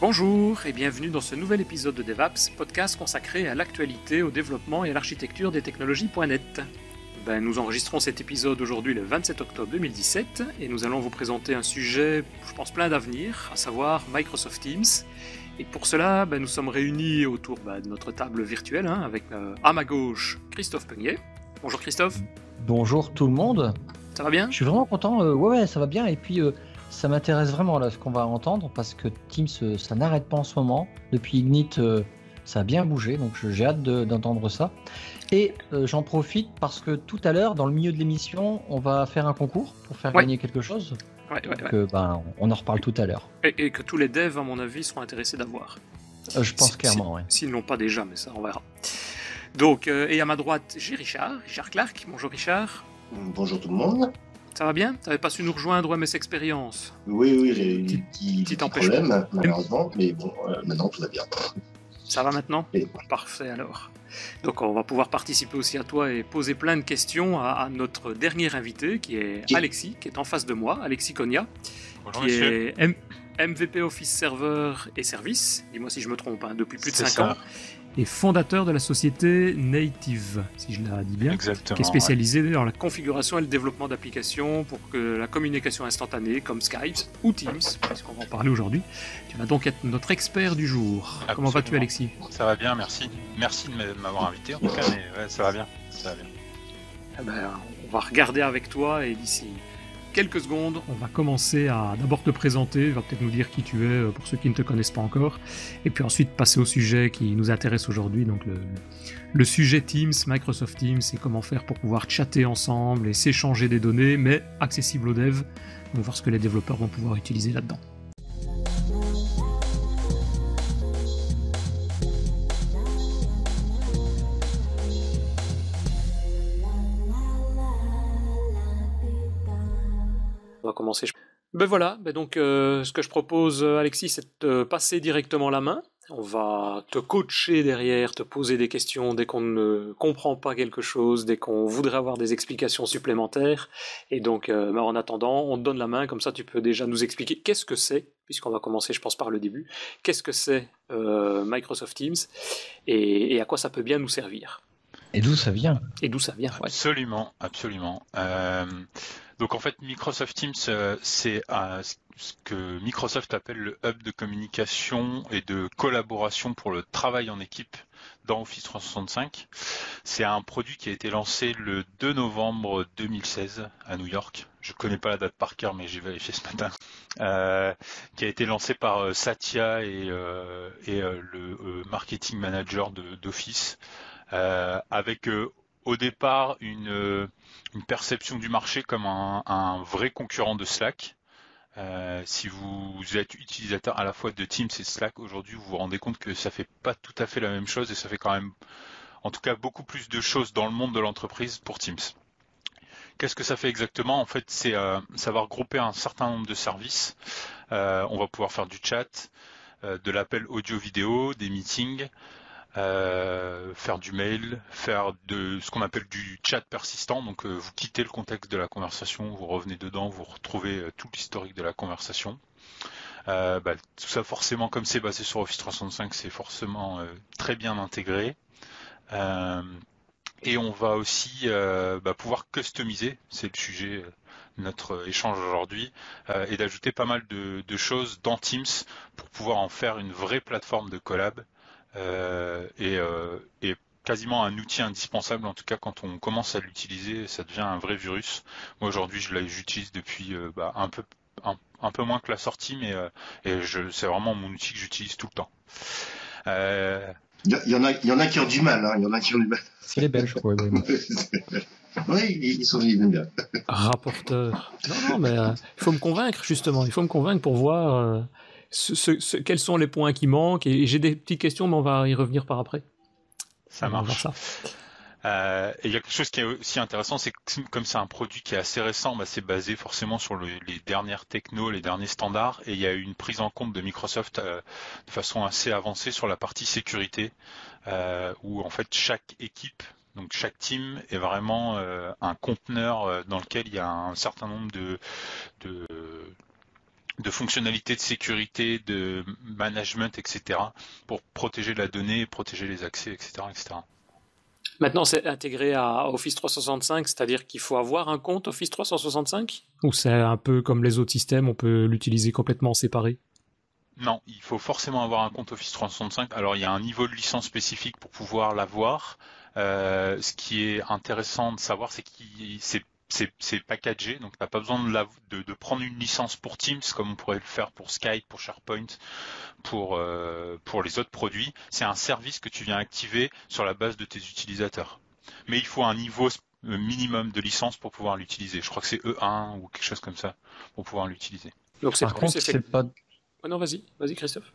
Bonjour et bienvenue dans ce nouvel épisode de DevApps, podcast consacré à l'actualité, au développement et à l'architecture des technologies.net. Nous enregistrons cet épisode aujourd'hui le 27 octobre 2017 et nous allons vous présenter un sujet, je pense, plein d'avenir, à savoir Microsoft Teams. Et pour cela, nous sommes réunis autour de notre table virtuelle avec à ma gauche Christophe Peunier. Bonjour Christophe. Bonjour tout le monde. Ça va bien ? Je suis vraiment content. Ouais, ça va bien. Et puis ça m'intéresse vraiment là ce qu'on va entendre parce que Teams, ça n'arrête pas en ce moment. Depuis Ignite, ça a bien bougé, donc j'ai hâte d'entendre ça. Et j'en profite parce que tout à l'heure, dans le milieu de l'émission, on va faire un concours pour faire gagner quelque chose. Donc, on en reparle tout à l'heure. Et que tous les devs, à mon avis, seront intéressés d'avoir. Je pense clairement, oui. S'ils ne l'ont pas déjà, mais ça, on verra. Donc, et à ma droite, j'ai Richard Clark. Bonjour Richard. Bonjour tout le monde. Ça va bien ? Tu n'avais pas su nous rejoindre à MS Expérience ? Oui, j'ai eu des petits problèmes, malheureusement, mais bon, maintenant tout va bien. Ça va maintenant ? Oui. Parfait alors. Donc on va pouvoir participer aussi à toi et poser plein de questions à notre dernier invité qui est Alexis, qui est en face de moi, Alexis Conia. Bonjour qui monsieur. Est MVP Office Server et Services, dis-moi si je me trompe, depuis plus de 5 ans, et fondateur de la société Native, si je la dis bien, exactement, qui est spécialisée dans la configuration et le développement d'applications pour que la communication instantanée, comme Skype ou Teams, puisqu'on va en parler aujourd'hui, tu vas donc être notre expert du jour. Absolument. Comment vas-tu Alexis ? Ça va bien, merci. Merci de m'avoir invité en tout cas, mais ça va bien. Ça va bien. On va regarder avec toi et d'ici quelques secondes, on va commencer à d'abord te présenter, tu vas peut-être nous dire qui tu es pour ceux qui ne te connaissent pas encore, et puis ensuite passer au sujet qui nous intéresse aujourd'hui, donc le sujet Teams, Microsoft Teams, et comment faire pour pouvoir chatter ensemble et s'échanger des données, mais accessible aux devs, donc voir ce que les développeurs vont pouvoir utiliser là-dedans. Commencer. Ce que je propose Alexis, c'est de passer directement la main. On va te coacher derrière, te poser des questions dès qu'on ne comprend pas quelque chose, dès qu'on voudrait avoir des explications supplémentaires. Et donc en attendant, on te donne la main, comme ça tu peux déjà nous expliquer qu'est-ce que c'est, puisqu'on va commencer je pense par le début, qu'est-ce que c'est Microsoft Teams et à quoi ça peut bien nous servir. Et d'où ça vient. Absolument, absolument. Donc en fait, Microsoft Teams, c'est ce que Microsoft appelle le hub de communication et de collaboration pour le travail en équipe dans Office 365. C'est un produit qui a été lancé le 2 novembre 2016 à New York. Je connais pas la date par cœur, mais j'ai vérifié ce matin. Qui a été lancé par Satya et le marketing manager d'Office, avec au départ une perception du marché comme un vrai concurrent de Slack. Si vous êtes utilisateur à la fois de Teams et Slack aujourd'hui, vous vous rendez compte que ça fait pas tout à fait la même chose et ça fait quand même, en tout cas, beaucoup plus de choses dans le monde de l'entreprise pour Teams. Qu'est-ce que ça fait exactement ? En fait, c'est ça va regrouper un certain nombre de services. On va pouvoir faire du chat, de l'appel audio-vidéo, des meetings, faire du mail, faire de ce qu'on appelle du chat persistant, donc vous quittez le contexte de la conversation, vous revenez dedans, vous retrouvez tout l'historique de la conversation. Tout ça forcément, comme c'est basé sur Office 365, c'est forcément très bien intégré. Et on va aussi pouvoir customiser, c'est le sujet de notre échange aujourd'hui, et d'ajouter pas mal de choses dans Teams pour pouvoir en faire une vraie plateforme de collab. Et quasiment un outil indispensable, en tout cas quand on commence à l'utiliser, ça devient un vrai virus. Moi aujourd'hui j'utilise depuis un peu moins que la sortie, mais c'est vraiment mon outil que j'utilise tout le temps. Il y en a qui ont du mal, il y en a qui ont du mal. C'est les Belges, quoi. Oui, ils sont bien. Rapporteur. Non, mais il faut me convaincre justement. Il faut me convaincre pour voir. Quels sont les points qui manquent, et j'ai des petites questions mais on va y revenir par après. Ça marche. Et il y a quelque chose qui est aussi intéressant, c'est que comme c'est un produit qui est assez récent, c'est basé forcément sur les dernières technos, les derniers standards, et il y a eu une prise en compte de Microsoft de façon assez avancée sur la partie sécurité, où en fait chaque équipe, donc chaque team est vraiment un conteneur dans lequel il y a un certain nombre de de fonctionnalités de sécurité, de management, etc. pour protéger la donnée, protéger les accès, etc. etc. Maintenant, c'est intégré à Office 365, c'est-à-dire qu'il faut avoir un compte Office 365 ? Ou c'est un peu comme les autres systèmes, on peut l'utiliser complètement séparé ? Non, il faut forcément avoir un compte Office 365. Alors, il y a un niveau de licence spécifique pour pouvoir l'avoir. Ce qui est intéressant de savoir, c'est qu'il c'est packagé, donc tu n'as pas besoin de prendre une licence pour Teams comme on pourrait le faire pour Skype, pour SharePoint, pour les autres produits. C'est un service que tu viens activer sur la base de tes utilisateurs. Mais il faut un niveau minimum de licence pour pouvoir l'utiliser. Je crois que c'est E1 ou quelque chose comme ça pour pouvoir l'utiliser. Donc c'est par contre, c'est pas... Oh non, vas-y Christophe.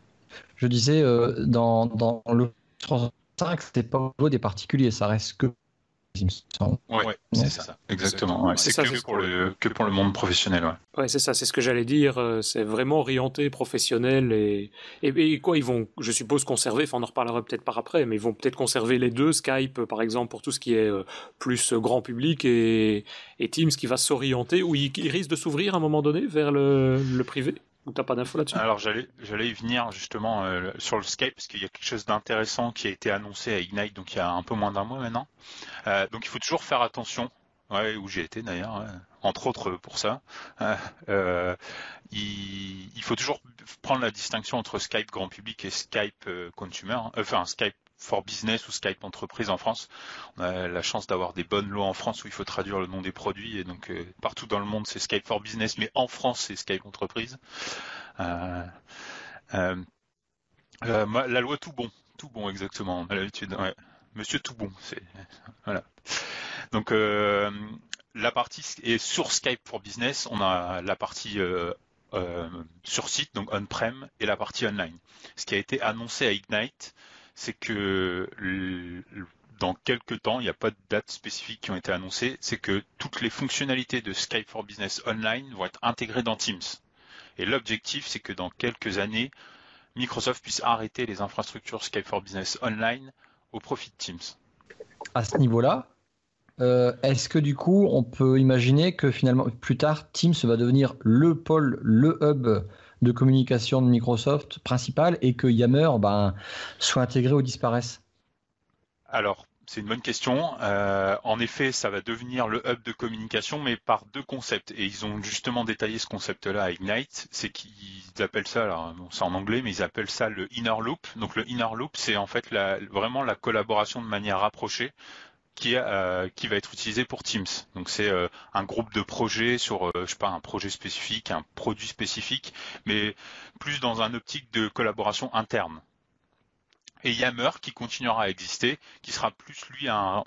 Je disais, dans le 365, c'était pas au niveau des particuliers, ça reste que... Il me semble. Ouais, c'est ça. Exactement. Ouais. C'est que pour le monde professionnel. Ouais, c'est ça. C'est ce que j'allais dire. C'est vraiment orienté professionnel et quoi, ils vont, je suppose, conserver. Enfin, on en reparlera peut-être par après, mais ils vont peut-être conserver les deux. Skype, par exemple, pour tout ce qui est plus grand public et Teams qui va s'orienter ou il risque de s'ouvrir à un moment donné vers le privé. Ou t'as pas d'infos là-dessus ? Alors j'allais y venir justement sur le Skype parce qu'il y a quelque chose d'intéressant qui a été annoncé à Ignite, donc il y a un peu moins d'un mois maintenant. Donc il faut toujours faire attention, ouais, où j'ai été d'ailleurs, entre autres pour ça. Il faut toujours prendre la distinction entre Skype grand public et Skype consumer, enfin Skype for Business ou Skype Entreprise en France. On a la chance d'avoir des bonnes lois en France où il faut traduire le nom des produits et donc partout dans le monde c'est Skype for Business, mais en France c'est Skype Entreprise. La loi Toubon exactement, à l'habitude. Ouais. Monsieur Toubon, c'est voilà. Donc la partie et sur Skype for Business, on a la partie sur site, donc on-prem, et la partie online. Ce qui a été annoncé à Ignite, c'est que dans quelques temps, il n'y a pas de dates spécifiques qui ont été annoncées, c'est que toutes les fonctionnalités de Skype for Business Online vont être intégrées dans Teams. Et l'objectif, c'est que dans quelques années, Microsoft puisse arrêter les infrastructures Skype for Business Online au profit de Teams. À ce niveau-là, est-ce que du coup, on peut imaginer que finalement, plus tard, Teams va devenir le pôle, le hub de communication de Microsoft principale et que Yammer soit intégré ou disparaisse ? Alors, c'est une bonne question. En effet, ça va devenir le hub de communication, mais par deux concepts. Et ils ont justement détaillé ce concept-là à Ignite. C'est qu'ils appellent ça, alors bon, c'est en anglais, mais ils appellent ça le inner loop. Donc le inner loop, c'est en fait vraiment la collaboration de manière rapprochée qui va être utilisé pour Teams. Donc c'est un groupe de projets sur je sais pas, un projet spécifique, un produit spécifique, mais plus dans un optique de collaboration interne. Et Yammer qui continuera à exister, qui sera plus lui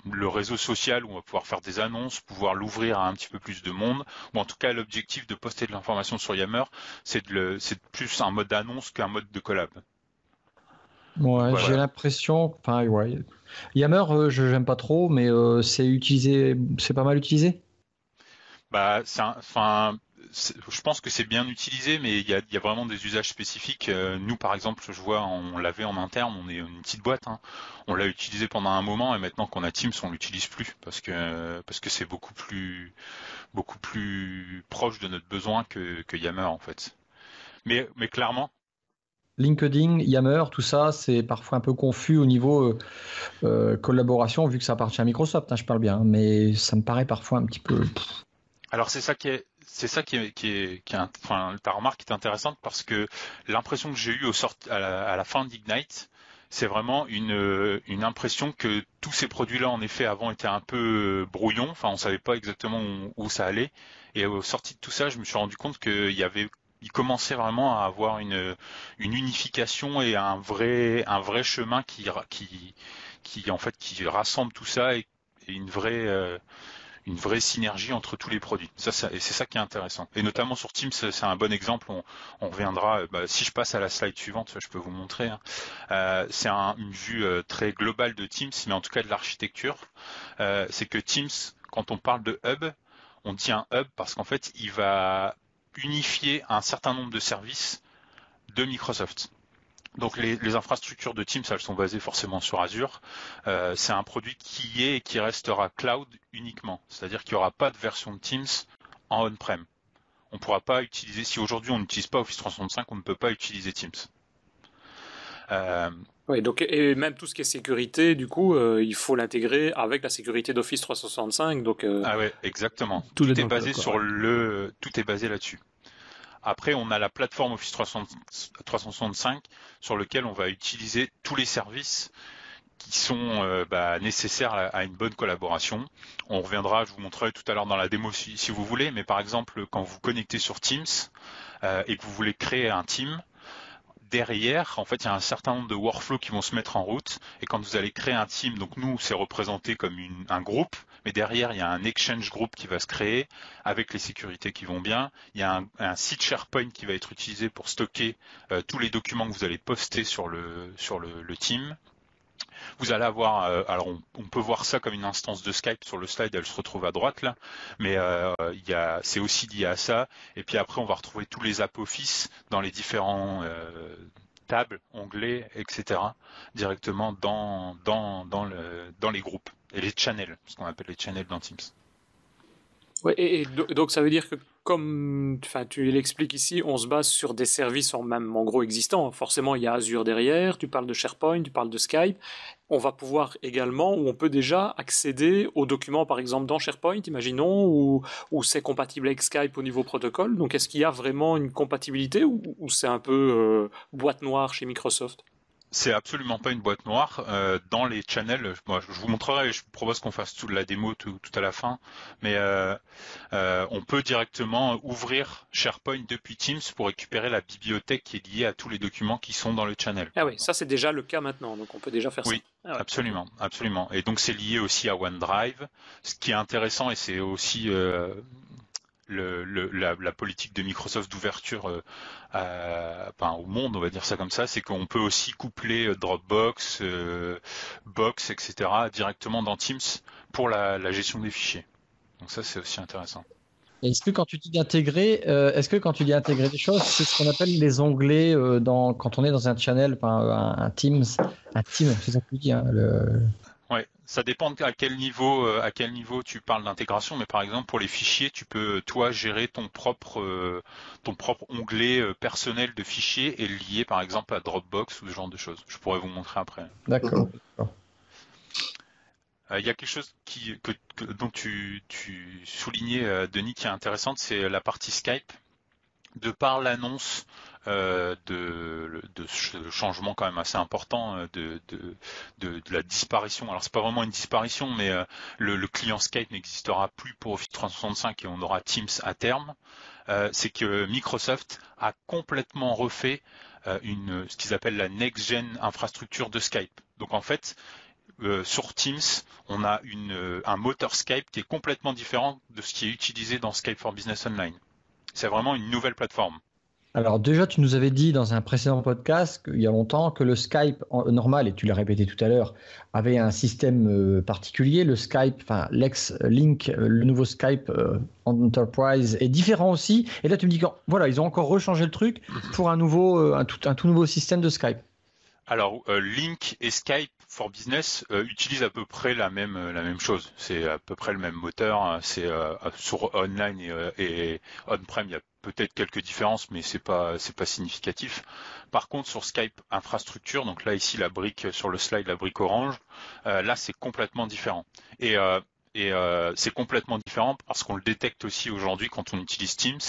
le réseau social où on va pouvoir faire des annonces, pouvoir l'ouvrir à un petit peu plus de monde, ou en tout cas l'objectif de poster de l'information sur Yammer, c'est plus un mode d'annonce qu'un mode de collab. Ouais, voilà. J'ai l'impression, enfin, ouais. Yammer, je n'aime pas trop, mais c'est pas mal utilisé. Je pense que c'est bien utilisé, mais il y a vraiment des usages spécifiques. Nous, par exemple, je vois, on l'avait en interne, on est une petite boîte, hein. On l'a utilisé pendant un moment, et maintenant qu'on a Teams, on l'utilise plus parce que c'est beaucoup plus proche de notre besoin que Yammer en fait. Mais clairement. LinkedIn, Yammer, tout ça, c'est parfois un peu confus au niveau collaboration, vu que ça appartient à Microsoft, hein, je parle bien, mais ça me paraît parfois un petit peu... Alors ta remarque est intéressante parce que l'impression que j'ai eue à la fin d'Ignite, c'est vraiment une impression que tous ces produits-là, en effet, avant étaient un peu brouillons, enfin on savait pas exactement où ça allait, et au sorti de tout ça, je me suis rendu compte qu'il y avait... Il commençait vraiment à avoir une unification et un vrai chemin qui rassemble tout ça et une vraie synergie entre tous les produits. Et c'est ça qui est intéressant. Et notamment sur Teams, c'est un bon exemple. On reviendra. Si je passe à la slide suivante, je peux vous montrer. Hein. C'est une vue très globale de Teams, mais en tout cas de l'architecture. C'est que Teams, quand on parle de hub, on dit un hub parce qu'en fait, il va unifier un certain nombre de services de Microsoft. Donc les infrastructures de Teams, elles sont basées forcément sur Azure. C'est un produit qui est et qui restera cloud uniquement. C'est-à-dire qu'il n'y aura pas de version de Teams en on-prem. on ne pourra pas utiliser, si aujourd'hui on n'utilise pas Office 365, on ne peut pas utiliser Teams. Oui, donc, et même tout ce qui est sécurité, du coup, il faut l'intégrer avec la sécurité d'Office 365. Donc, Ah oui, exactement. Tout est basé sur le, tout est basé là-dessus. Après, on a la plateforme Office 365 sur laquelle on va utiliser tous les services qui sont nécessaires à une bonne collaboration. On reviendra, je vous montrerai tout à l'heure dans la démo si vous voulez, mais par exemple, quand vous connectez sur Teams et que vous voulez créer un team, derrière, en fait, il y a un certain nombre de workflows qui vont se mettre en route. Et quand vous allez créer un team, donc nous, c'est représenté comme un groupe, mais derrière, il y a un exchange group qui va se créer avec les sécurités qui vont bien. Il y a un site SharePoint qui va être utilisé pour stocker tous les documents que vous allez poster sur le team. Vous allez avoir, alors on peut voir ça comme une instance de Skype sur le slide, elle se retrouve à droite là, mais c'est aussi lié à ça. Et puis après, on va retrouver tous les apps Office dans les différents tables, onglets, etc. directement dans les groupes et les channels, ce qu'on appelle les channels dans Teams. Ouais, et donc ça veut dire que comme tu l'expliques ici, on se base sur des services en gros existants. Forcément, il y a Azure derrière, tu parles de SharePoint, tu parles de Skype. On va pouvoir également, ou on peut déjà accéder aux documents, par exemple dans SharePoint, imaginons, ou c'est compatible avec Skype au niveau protocole. Donc est-ce qu'il y a vraiment une compatibilité ou c'est un peu boîte noire chez Microsoft ? C'est absolument pas une boîte noire. Dans les channels, moi, je vous montrerai, je propose qu'on fasse toute la démo tout à la fin, mais on peut directement ouvrir SharePoint depuis Teams pour récupérer la bibliothèque qui est liée à tous les documents qui sont dans le channel. Ah oui, ça c'est déjà le cas maintenant, donc on peut déjà faire ça. Oui, ah ouais. Absolument, absolument. Et donc c'est lié aussi à OneDrive. Ce qui est intéressant, et c'est aussi la politique de Microsoft d'ouverture au monde, on va dire ça comme ça, c'est qu'on peut aussi coupler Dropbox, Box, etc. directement dans Teams pour la gestion des fichiers. Donc ça, c'est aussi intéressant. Est-ce que quand tu dis intégrer, des choses, c'est ce qu'on appelle les onglets quand on est dans un channel, un team, c'est ça que tu dis. Oui, ça dépend à quel niveau tu parles d'intégration, mais par exemple pour les fichiers, tu peux toi gérer ton propre onglet personnel de fichiers et lié par exemple à Dropbox ou ce genre de choses. Je pourrais vous montrer après. D'accord. Il y a quelque chose dont tu soulignais, Denis, qui est intéressante, c'est la partie Skype. De par l'annonce de ce changement quand même assez important de la disparition, alors c'est pas vraiment une disparition, mais le client Skype n'existera plus pour Office 365 et on aura Teams à terme, c'est que Microsoft a complètement refait ce qu'ils appellent la next-gen infrastructure de Skype. Donc en fait, sur Teams, on a un moteur Skype qui est complètement différent de ce qui est utilisé dans Skype for Business Online. C'est vraiment une nouvelle plateforme. Alors déjà, tu nous avais dit dans un précédent podcast, il y a longtemps, que le Skype normal, et tu l'as répété tout à l'heure, avait un système particulier. Le Skype, l'ex-Link, le nouveau Skype Enterprise est différent aussi. Et là, tu me dis qu'ils ont encore rechangé le truc pour un tout nouveau système de Skype. Alors, Link et Skype for Business utilisent à peu près la même chose. C'est à peu près le même moteur. C'est sur online et on-prem, il y a peut-être quelques différences, mais c'est pas significatif. Par contre, sur Skype infrastructure, donc là ici la brique sur le slide, la brique orange, là c'est complètement différent. Et c'est complètement différent parce qu'on le détecte aussi aujourd'hui quand on utilise Teams.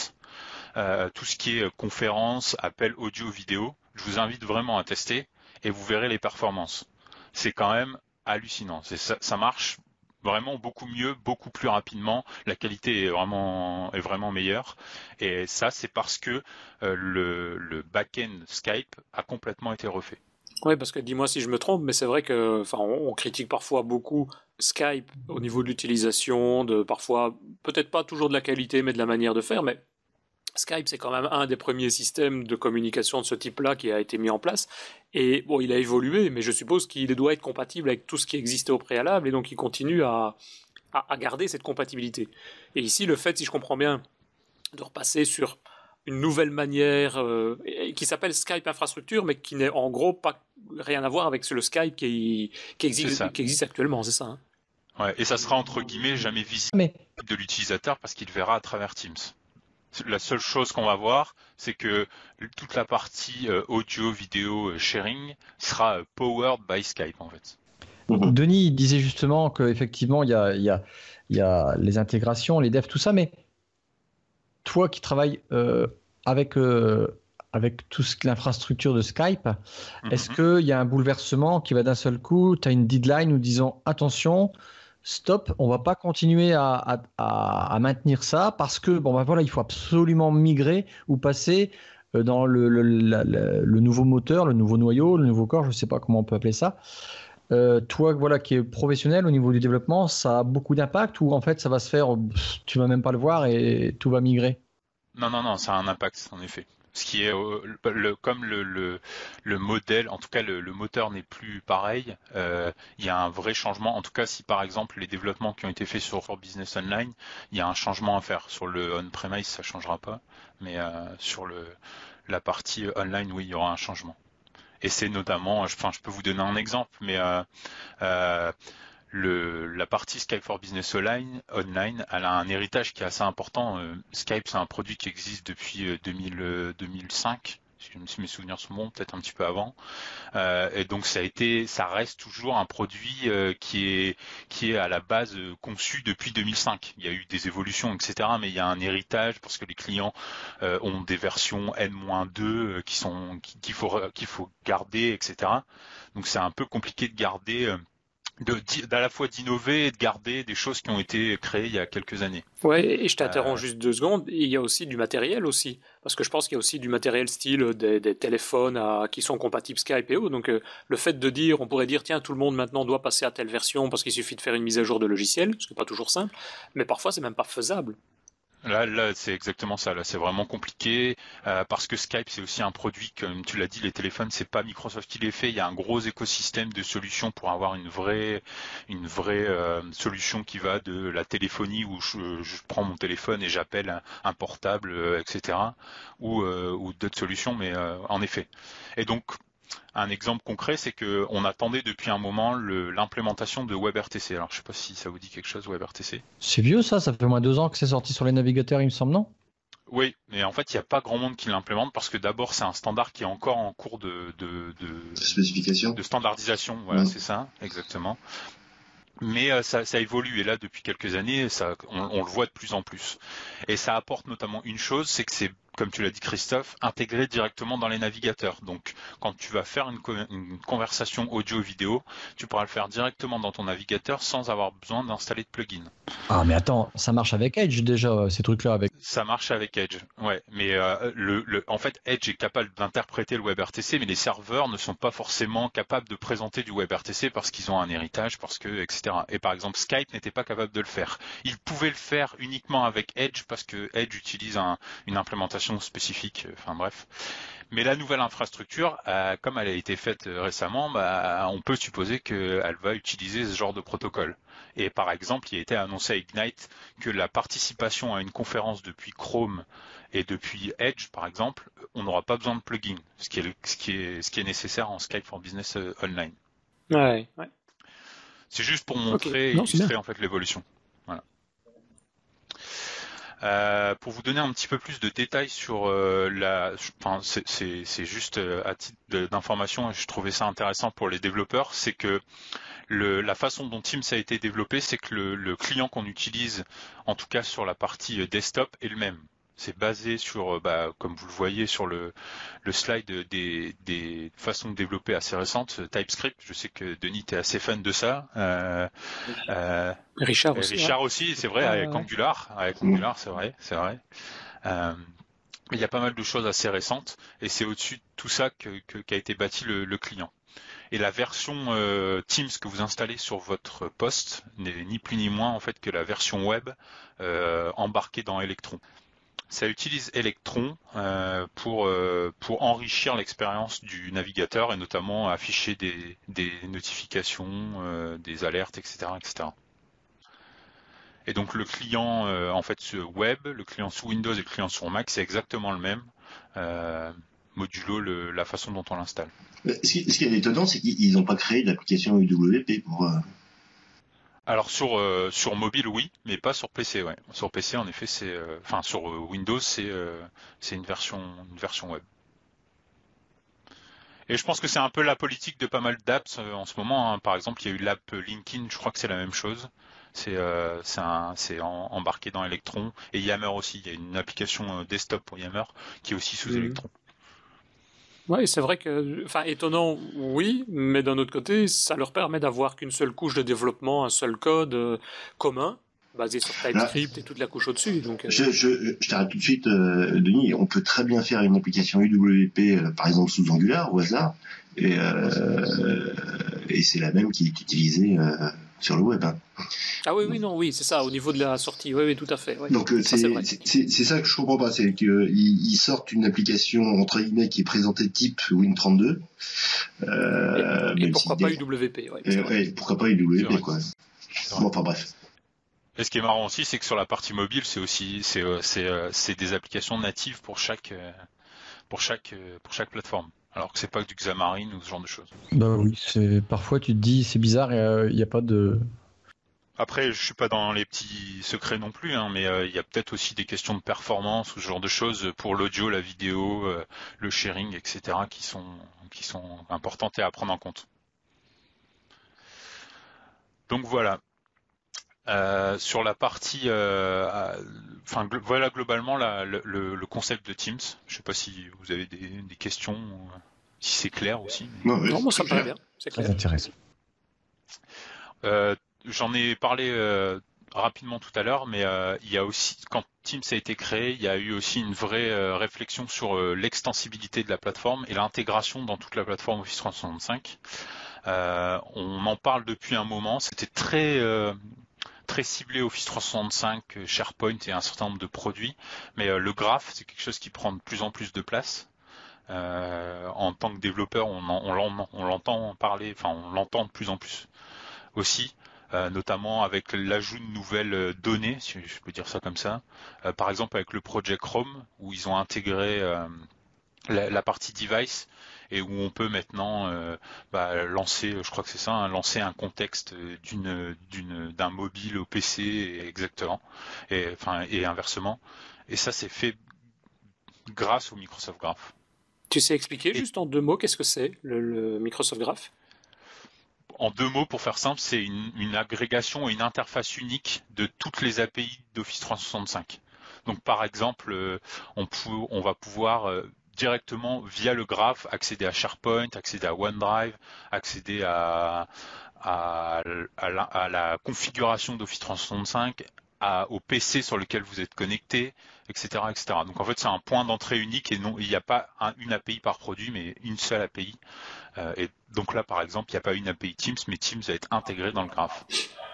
Tout ce qui est conférence, appel audio, vidéo, je vous invite vraiment à tester. Et vous verrez les performances. C'est quand même hallucinant. Ça marche vraiment beaucoup mieux, beaucoup plus rapidement. La qualité est vraiment meilleure. Et ça, c'est parce que le back-end Skype a complètement été refait. Oui, parce que dis-moi si je me trompe, mais c'est vrai que, on critique parfois beaucoup Skype au niveau de l'utilisation, parfois, peut-être pas toujours de la qualité, mais de la manière de faire. Mais Skype, c'est quand même un des premiers systèmes de communication de ce type-là qui a été mis en place. Et bon, il a évolué, mais je suppose qu'il doit être compatible avec tout ce qui existait au préalable, et donc il continue à garder cette compatibilité. Et ici, le fait, si je comprends bien, de repasser sur une nouvelle manière qui s'appelle Skype Infrastructure, mais qui n'est en gros pas rien à voir avec le Skype qui existe actuellement, c'est ça, hein ? Ouais, et ça sera entre guillemets jamais visible de l'utilisateur parce qu'il verra à travers Teams. La seule chose qu'on va voir, c'est que toute la partie audio, vidéo, sharing sera powered by Skype en fait. Denis disait justement qu'effectivement il y a les intégrations, les devs, tout ça, mais toi qui travailles avec toute l'infrastructure de Skype, est-ce qu'il y a un bouleversement qui va d'un seul coup, tu as une deadline nous disant attention, stop, on ne va pas continuer à maintenir ça parce que bon, bah voilà, il faut absolument migrer ou passer dans le nouveau moteur, le nouveau noyau, le nouveau corps, je ne sais pas comment on peut appeler ça. Toi voilà, qui est professionnel au niveau du développement, ça a beaucoup d'impact ou en fait ça va se faire, tu ne vas même pas le voir et tout va migrer? Non, ça a un impact en effet. Ce qui est comme le modèle, en tout cas le moteur n'est plus pareil, il y a un vrai changement, en tout cas si par exemple les développements qui ont été faits sur Business Online, il y a un changement à faire. Sur le on-premise ça ne changera pas, mais sur la partie online, oui, il y aura un changement. Et c'est notamment, enfin je peux vous donner un exemple, mais la partie Skype for Business Online, elle a un héritage qui est assez important. Skype, c'est un produit qui existe depuis 2005, si mes souvenirs sont bons, peut-être un petit peu avant. Et donc ça reste toujours un produit qui est à la base conçu depuis 2005. Il y a eu des évolutions, etc. Mais il y a un héritage parce que les clients ont des versions N-2 qu'il faut garder, etc. Donc c'est un peu compliqué de garder. À la fois d'innover et de garder des choses qui ont été créées il y a quelques années. Ouais, et je t'interromps juste 2 secondes. Il y a aussi du matériel aussi, parce que je pense qu'il y a aussi du matériel style des téléphones qui sont compatibles Skype et autres. Donc le fait de dire, on pourrait dire tiens, tout le monde maintenant doit passer à telle version parce qu'il suffit de faire une mise à jour de logiciel, ce qui n'est pas toujours simple, mais parfois c'est même pas faisable. Là, c'est exactement ça. Là, c'est vraiment compliqué parce que Skype, c'est aussi un produit, comme tu l'as dit, les téléphones, c'est pas Microsoft qui les fait. Il y a un gros écosystème de solutions pour avoir une vraie solution qui va de la téléphonie où je prends mon téléphone et j'appelle un portable, etc. ou d'autres solutions, mais en effet. Et donc, un exemple concret, c'est qu'on attendait depuis un moment l'implémentation de WebRTC. Alors, je ne sais pas si ça vous dit quelque chose, WebRTC. C'est vieux, ça fait au moins 2 ans que c'est sorti sur les navigateurs, il me semble, non? Oui, mais en fait, il n'y a pas grand monde qui l'implémente parce que d'abord, c'est un standard qui est encore en cours de standardisation. Voilà, c'est ça, exactement. Mais ça évolue et là, depuis quelques années, on le voit de plus en plus. Et ça apporte notamment une chose, c'est que c'est, comme tu l'as dit Christophe, intégré directement dans les navigateurs. Donc quand tu vas faire une conversation audio-vidéo, tu pourras le faire directement dans ton navigateur sans avoir besoin d'installer de plugin. Ah mais attends, ça marche avec Edge déjà, ces trucs-là avec... Ça marche avec Edge, ouais. Mais en fait, Edge est capable d'interpréter le WebRTC, mais les serveurs ne sont pas forcément capables de présenter du WebRTC parce qu'ils ont un héritage, parce que, etc. Et par exemple, Skype n'était pas capable de le faire. Ils pouvaient le faire uniquement avec Edge parce que Edge utilise une implémentation spécifique, enfin bref. Mais la nouvelle infrastructure, comme elle a été faite récemment, on peut supposer qu'elle va utiliser ce genre de protocole. Et par exemple, il a été annoncé à Ignite que la participation à une conférence depuis Chrome et depuis Edge, par exemple, on n'aura pas besoin de plugin, ce qui est nécessaire en Skype for Business Online. Ouais. C'est juste pour montrer et illustrer en fait l'évolution. Voilà. Pour vous donner un petit peu plus de détails sur c'est juste à titre d'information et je trouvais ça intéressant pour les développeurs, c'est que la façon dont Teams a été développé, c'est que le client qu'on utilise, en tout cas sur la partie desktop, est le même. C'est basé sur, comme vous le voyez sur le slide, des façons de développer assez récentes. TypeScript, je sais que Denis, tu es assez fan de ça. Richard aussi, c'est vrai, avec Angular, c'est vrai. Il y a pas mal de choses assez récentes et c'est au-dessus de tout ça qu'a été bâti le client. Et la version Teams que vous installez sur votre poste n'est ni plus ni moins en fait que la version web embarquée dans Electron. Ça utilise Electron pour enrichir l'expérience du navigateur et notamment afficher des notifications, des alertes, etc. Et donc le client en fait web, le client sous Windows et le client sur Mac, c'est exactement le même, modulo la façon dont on l'installe. Ce qui est étonnant, c'est qu'ils n'ont pas créé d'application UWP pour... Alors sur mobile, oui, mais pas sur PC. Ouais. Sur PC, en effet, c'est, enfin sur Windows, c'est une version web. Et je pense que c'est un peu la politique de pas mal d'apps en ce moment. Hein. Par exemple, il y a eu l'app LinkedIn, je crois que c'est la même chose. C'est embarqué dans Electron. Et Yammer aussi, il y a une application desktop pour Yammer qui est aussi sous Electron. Oui, c'est vrai que, enfin, étonnant, oui, mais d'un autre côté, ça leur permet d'avoir qu'une seule couche de développement, un seul code commun, basé sur TypeScript et toute la couche au-dessus. Donc, je t'arrête tout de suite, Denis. On peut très bien faire une application UWP, par exemple sous Angular, au hasard, et c'est la même qui est utilisée sur le web. Hein. Ah oui, oui, non, oui, c'est ça, au niveau de la sortie, oui, oui, tout à fait. Oui. Donc c'est ça que je comprends pas, c'est qu'ils sortent une application entre guillemets qui est présentée type Win32. Et pourquoi pas UWP, ouais, pourquoi pas UWP, quoi. Bon, enfin bref. Et ce qui est marrant aussi, c'est que sur la partie mobile, c'est aussi c'est des applications natives pour chaque plateforme. Alors que c'est pas que du Xamarin ou ce genre de choses. Bah oui, c'est parfois tu te dis c'est bizarre, il n'y a pas de. Après, je suis pas dans les petits secrets non plus, hein, mais il y a peut-être aussi des questions de performance ou ce genre de choses pour l'audio, la vidéo, le sharing, etc., qui sont importantes et à prendre en compte. Donc voilà. Sur la partie, enfin voilà globalement le concept de Teams. Je ne sais pas si vous avez des questions, si c'est clair aussi. Mais... Non, moi ça me paraît bien. C'est clair. Très intéressant. J'en ai parlé rapidement tout à l'heure, mais il y a aussi, quand Teams a été créé, il y a eu aussi une vraie réflexion sur l'extensibilité de la plateforme et l'intégration dans toute la plateforme Office 365. On en parle depuis un moment. C'était très ciblé Office 365, SharePoint et un certain nombre de produits, mais le graphe, c'est quelque chose qui prend de plus en plus de place. En tant que développeur, on l'entend parler, enfin on l'entend de plus en plus aussi, notamment avec l'ajout de nouvelles données, si je peux dire ça comme ça. Par exemple avec le Project Chrome, où ils ont intégré la partie device, et où on peut maintenant lancer, je crois que c'est ça, lancer un contexte d'un mobile au PC, exactement, et inversement. Et ça, c'est fait grâce au Microsoft Graph. Tu sais expliquer juste en deux mots qu'est-ce que c'est le Microsoft Graph? En deux mots, pour faire simple, c'est une agrégation et une interface unique de toutes les API d'Office 365. Donc, par exemple, on va pouvoir... directement via le graphe, accéder à SharePoint, accéder à OneDrive, accéder à la configuration d'Office 365, au PC sur lequel vous êtes connecté, etc., etc. Donc en fait, c'est un point d'entrée unique et non, il n'y a pas une API par produit, mais une seule API. Et donc là, par exemple, il n'y a pas une API Teams, mais Teams va être intégré dans le graphe.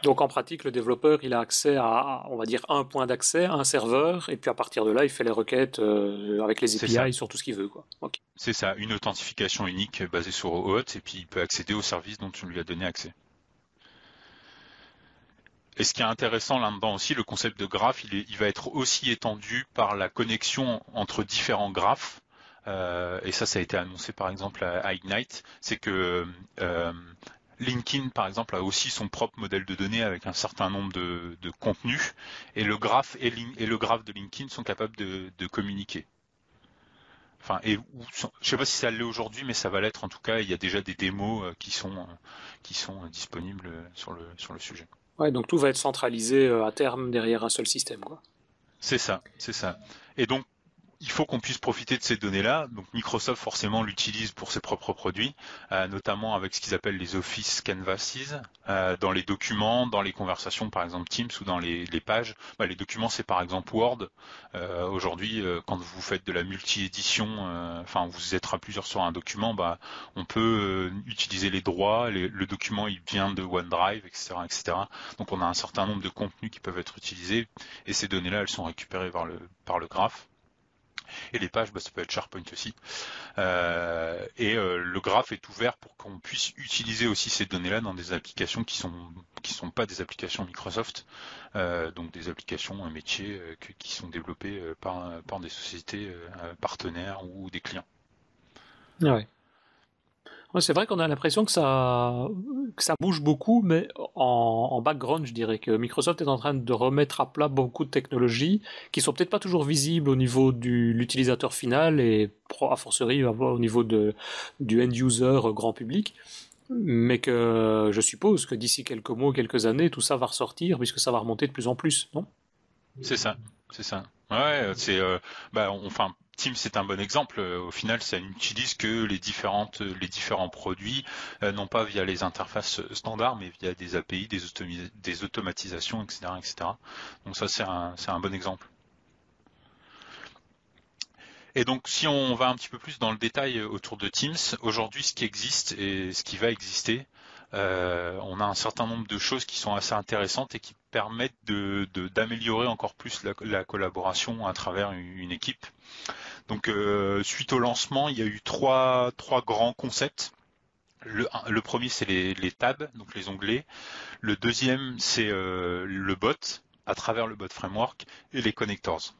Donc en pratique, le développeur, il a accès à, on va dire, un point d'accès, un serveur, et puis à partir de là, il fait les requêtes avec les API sur tout ce qu'il veut, quoi. Okay. C'est ça, une authentification unique basée sur OAuth, et puis il peut accéder au service dont on lui a donné accès. Et ce qui est intéressant là-dedans aussi, le concept de graphe, il va être aussi étendu par la connexion entre différents graphes. Et ça a été annoncé par exemple à Ignite. C'est que LinkedIn, par exemple, a aussi son propre modèle de données avec un certain nombre de contenus. Et le graphe de LinkedIn sont capables de communiquer. Enfin, je ne sais pas si ça l'est aujourd'hui, mais ça va l'être en tout cas. Il y a déjà des démos qui sont disponibles sur le sujet. Ouais, donc tout va être centralisé à terme derrière un seul système, quoi. C'est ça. Et donc, il faut qu'on puisse profiter de ces données-là. Donc Microsoft, forcément, l'utilise pour ses propres produits, notamment avec ce qu'ils appellent les Office Canvases, dans les documents, dans les conversations, par exemple Teams, ou dans les pages. Bah, les documents, c'est par exemple Word. Aujourd'hui, quand vous faites de la multi-édition, enfin, vous êtes à plusieurs sur un document, bah, on peut utiliser les droits, le document, il vient de OneDrive, etc., etc. Donc on a un certain nombre de contenus qui peuvent être utilisés, et ces données-là, elles sont récupérées par le graphe. Et les pages, bah, ça peut être SharePoint aussi. Le graphe est ouvert pour qu'on puisse utiliser aussi ces données-là dans des applications qui sont pas des applications Microsoft, donc des applications métiers qui sont développées par des sociétés partenaires ou des clients. Ah ouais. C'est vrai qu'on a l'impression que ça bouge beaucoup, mais en background, je dirais que Microsoft est en train de remettre à plat beaucoup de technologies qui sont peut-être pas toujours visibles au niveau de l'utilisateur final et a fortiori au niveau du end-user grand public. Mais que je suppose que d'ici quelques mois, quelques années, tout ça va ressortir puisque ça va remonter de plus en plus, non? C'est ça, c'est ça. Ouais, c'est enfin. Teams c'est un bon exemple. Au final, ça n'utilise que les différents produits, non pas via les interfaces standards, mais via des API, des automatisations, etc., etc. Donc ça, c'est un bon exemple. Et donc, si on va un petit peu plus dans le détail autour de Teams, aujourd'hui, ce qui existe et ce qui va exister, on a un certain nombre de choses qui sont assez intéressantes et qui permettent d'améliorer encore plus la collaboration à travers une équipe. Donc, suite au lancement, il y a eu trois grands concepts. Le premier, c'est les tabs, donc les onglets. Le deuxième, c'est le bot, à travers le bot framework, et les connectors.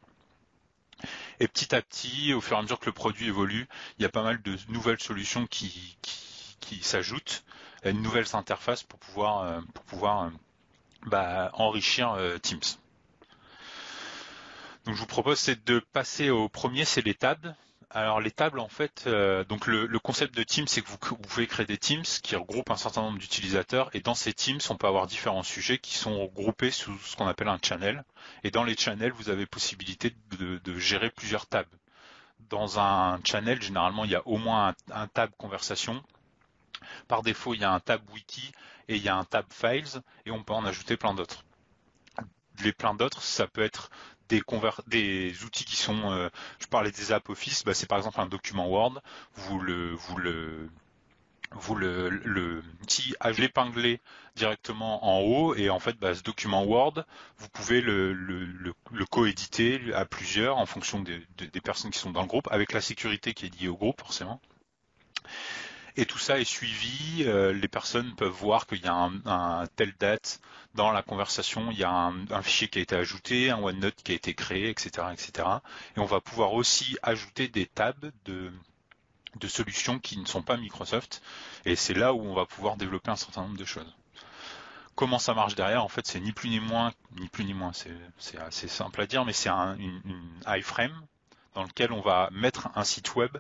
Et petit à petit, au fur et à mesure que le produit évolue, il y a pas mal de nouvelles solutions qui s'ajoutent, une nouvelle interface pour pouvoir enrichir Teams. Donc je vous propose c'est de passer au premier, c'est les tables. Alors les tables en fait, donc le concept de Teams, c'est que vous pouvez créer des Teams qui regroupent un certain nombre d'utilisateurs, et dans ces Teams, on peut avoir différents sujets qui sont regroupés sous ce qu'on appelle un channel. Et dans les channels, vous avez possibilité de gérer plusieurs tables. Dans un channel, généralement, il y a au moins un tab conversation. Par défaut, il y a un tab wiki et il y a un tab files, et on peut en ajouter plein d'autres. Les plein d'autres, ça peut être des outils qui sont, je parlais des apps Office, c'est par exemple un document Word, vous l'épinglez directement en haut, et en fait ce document Word, vous pouvez le coéditer à plusieurs en fonction des personnes qui sont dans le groupe, avec la sécurité qui est liée au groupe forcément. Et tout ça est suivi, les personnes peuvent voir qu'il y a un telle date dans la conversation, il y a un fichier qui a été ajouté, un OneNote qui a été créé, etc., etc. Et on va pouvoir aussi ajouter des tabs de solutions qui ne sont pas Microsoft, et c'est là où on va pouvoir développer un certain nombre de choses. Comment ça marche derrière? En fait, c'est ni plus ni moins, c'est assez simple à dire, mais c'est une iframe dans lequel on va mettre un site web,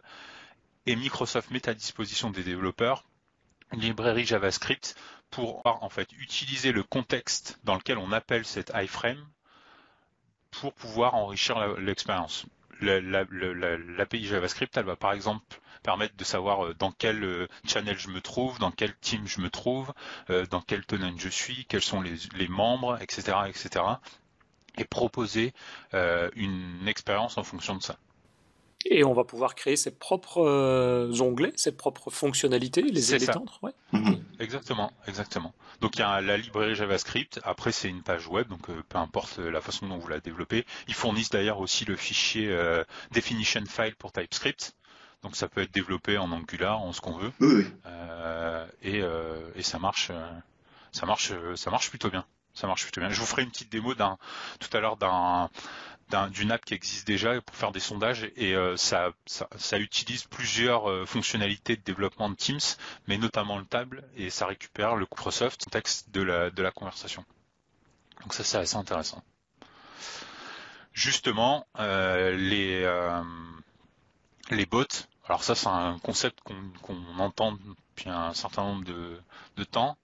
et Microsoft met à disposition des développeurs une librairie JavaScript pour en fait utiliser le contexte dans lequel on appelle cette iframe pour pouvoir enrichir l'expérience. L'API JavaScript, elle va par exemple permettre de savoir dans quel channel je me trouve, dans quel team je me trouve, dans quel tenant je suis, quels sont les membres, etc., etc., et proposer une expérience en fonction de ça. Et on va pouvoir créer ses propres onglets, ses propres fonctionnalités, les étendre. Ouais. Exactement, exactement. Donc il y a la librairie JavaScript, après c'est une page web, donc peu importe la façon dont vous la développez. Ils fournissent d'ailleurs aussi le fichier definition file pour TypeScript, donc ça peut être développé en Angular, en ce qu'on veut, oui. Et ça marche plutôt bien. Ça marche plutôt bien. Je vous ferai une petite démo tout à l'heure d'une app qui existe déjà pour faire des sondages, et ça utilise plusieurs fonctionnalités de développement de Teams, mais notamment le table, et ça récupère le Microsoft contexte de la conversation. Donc ça, c'est assez intéressant. Justement, les bots, alors ça c'est un concept qu'on entend depuis un certain nombre de temps,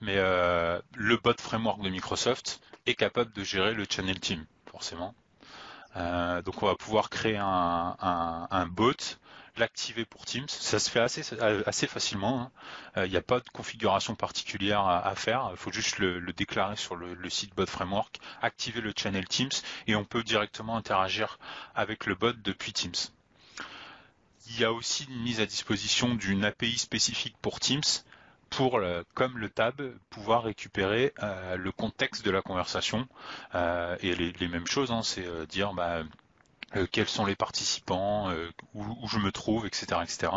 mais le bot framework de Microsoft est capable de gérer le channel team, forcément. Donc on va pouvoir créer un bot, l'activer pour Teams, ça se fait assez facilement, il n'y a pas de configuration particulière à faire, il faut juste le déclarer sur le site Bot Framework, activer le channel Teams, et on peut directement interagir avec le bot depuis Teams. Il y a aussi une mise à disposition d'une API spécifique pour Teams, comme le tab, pouvoir récupérer le contexte de la conversation, et les mêmes choses, c'est dire quels sont les participants, où je me trouve, etc., etc.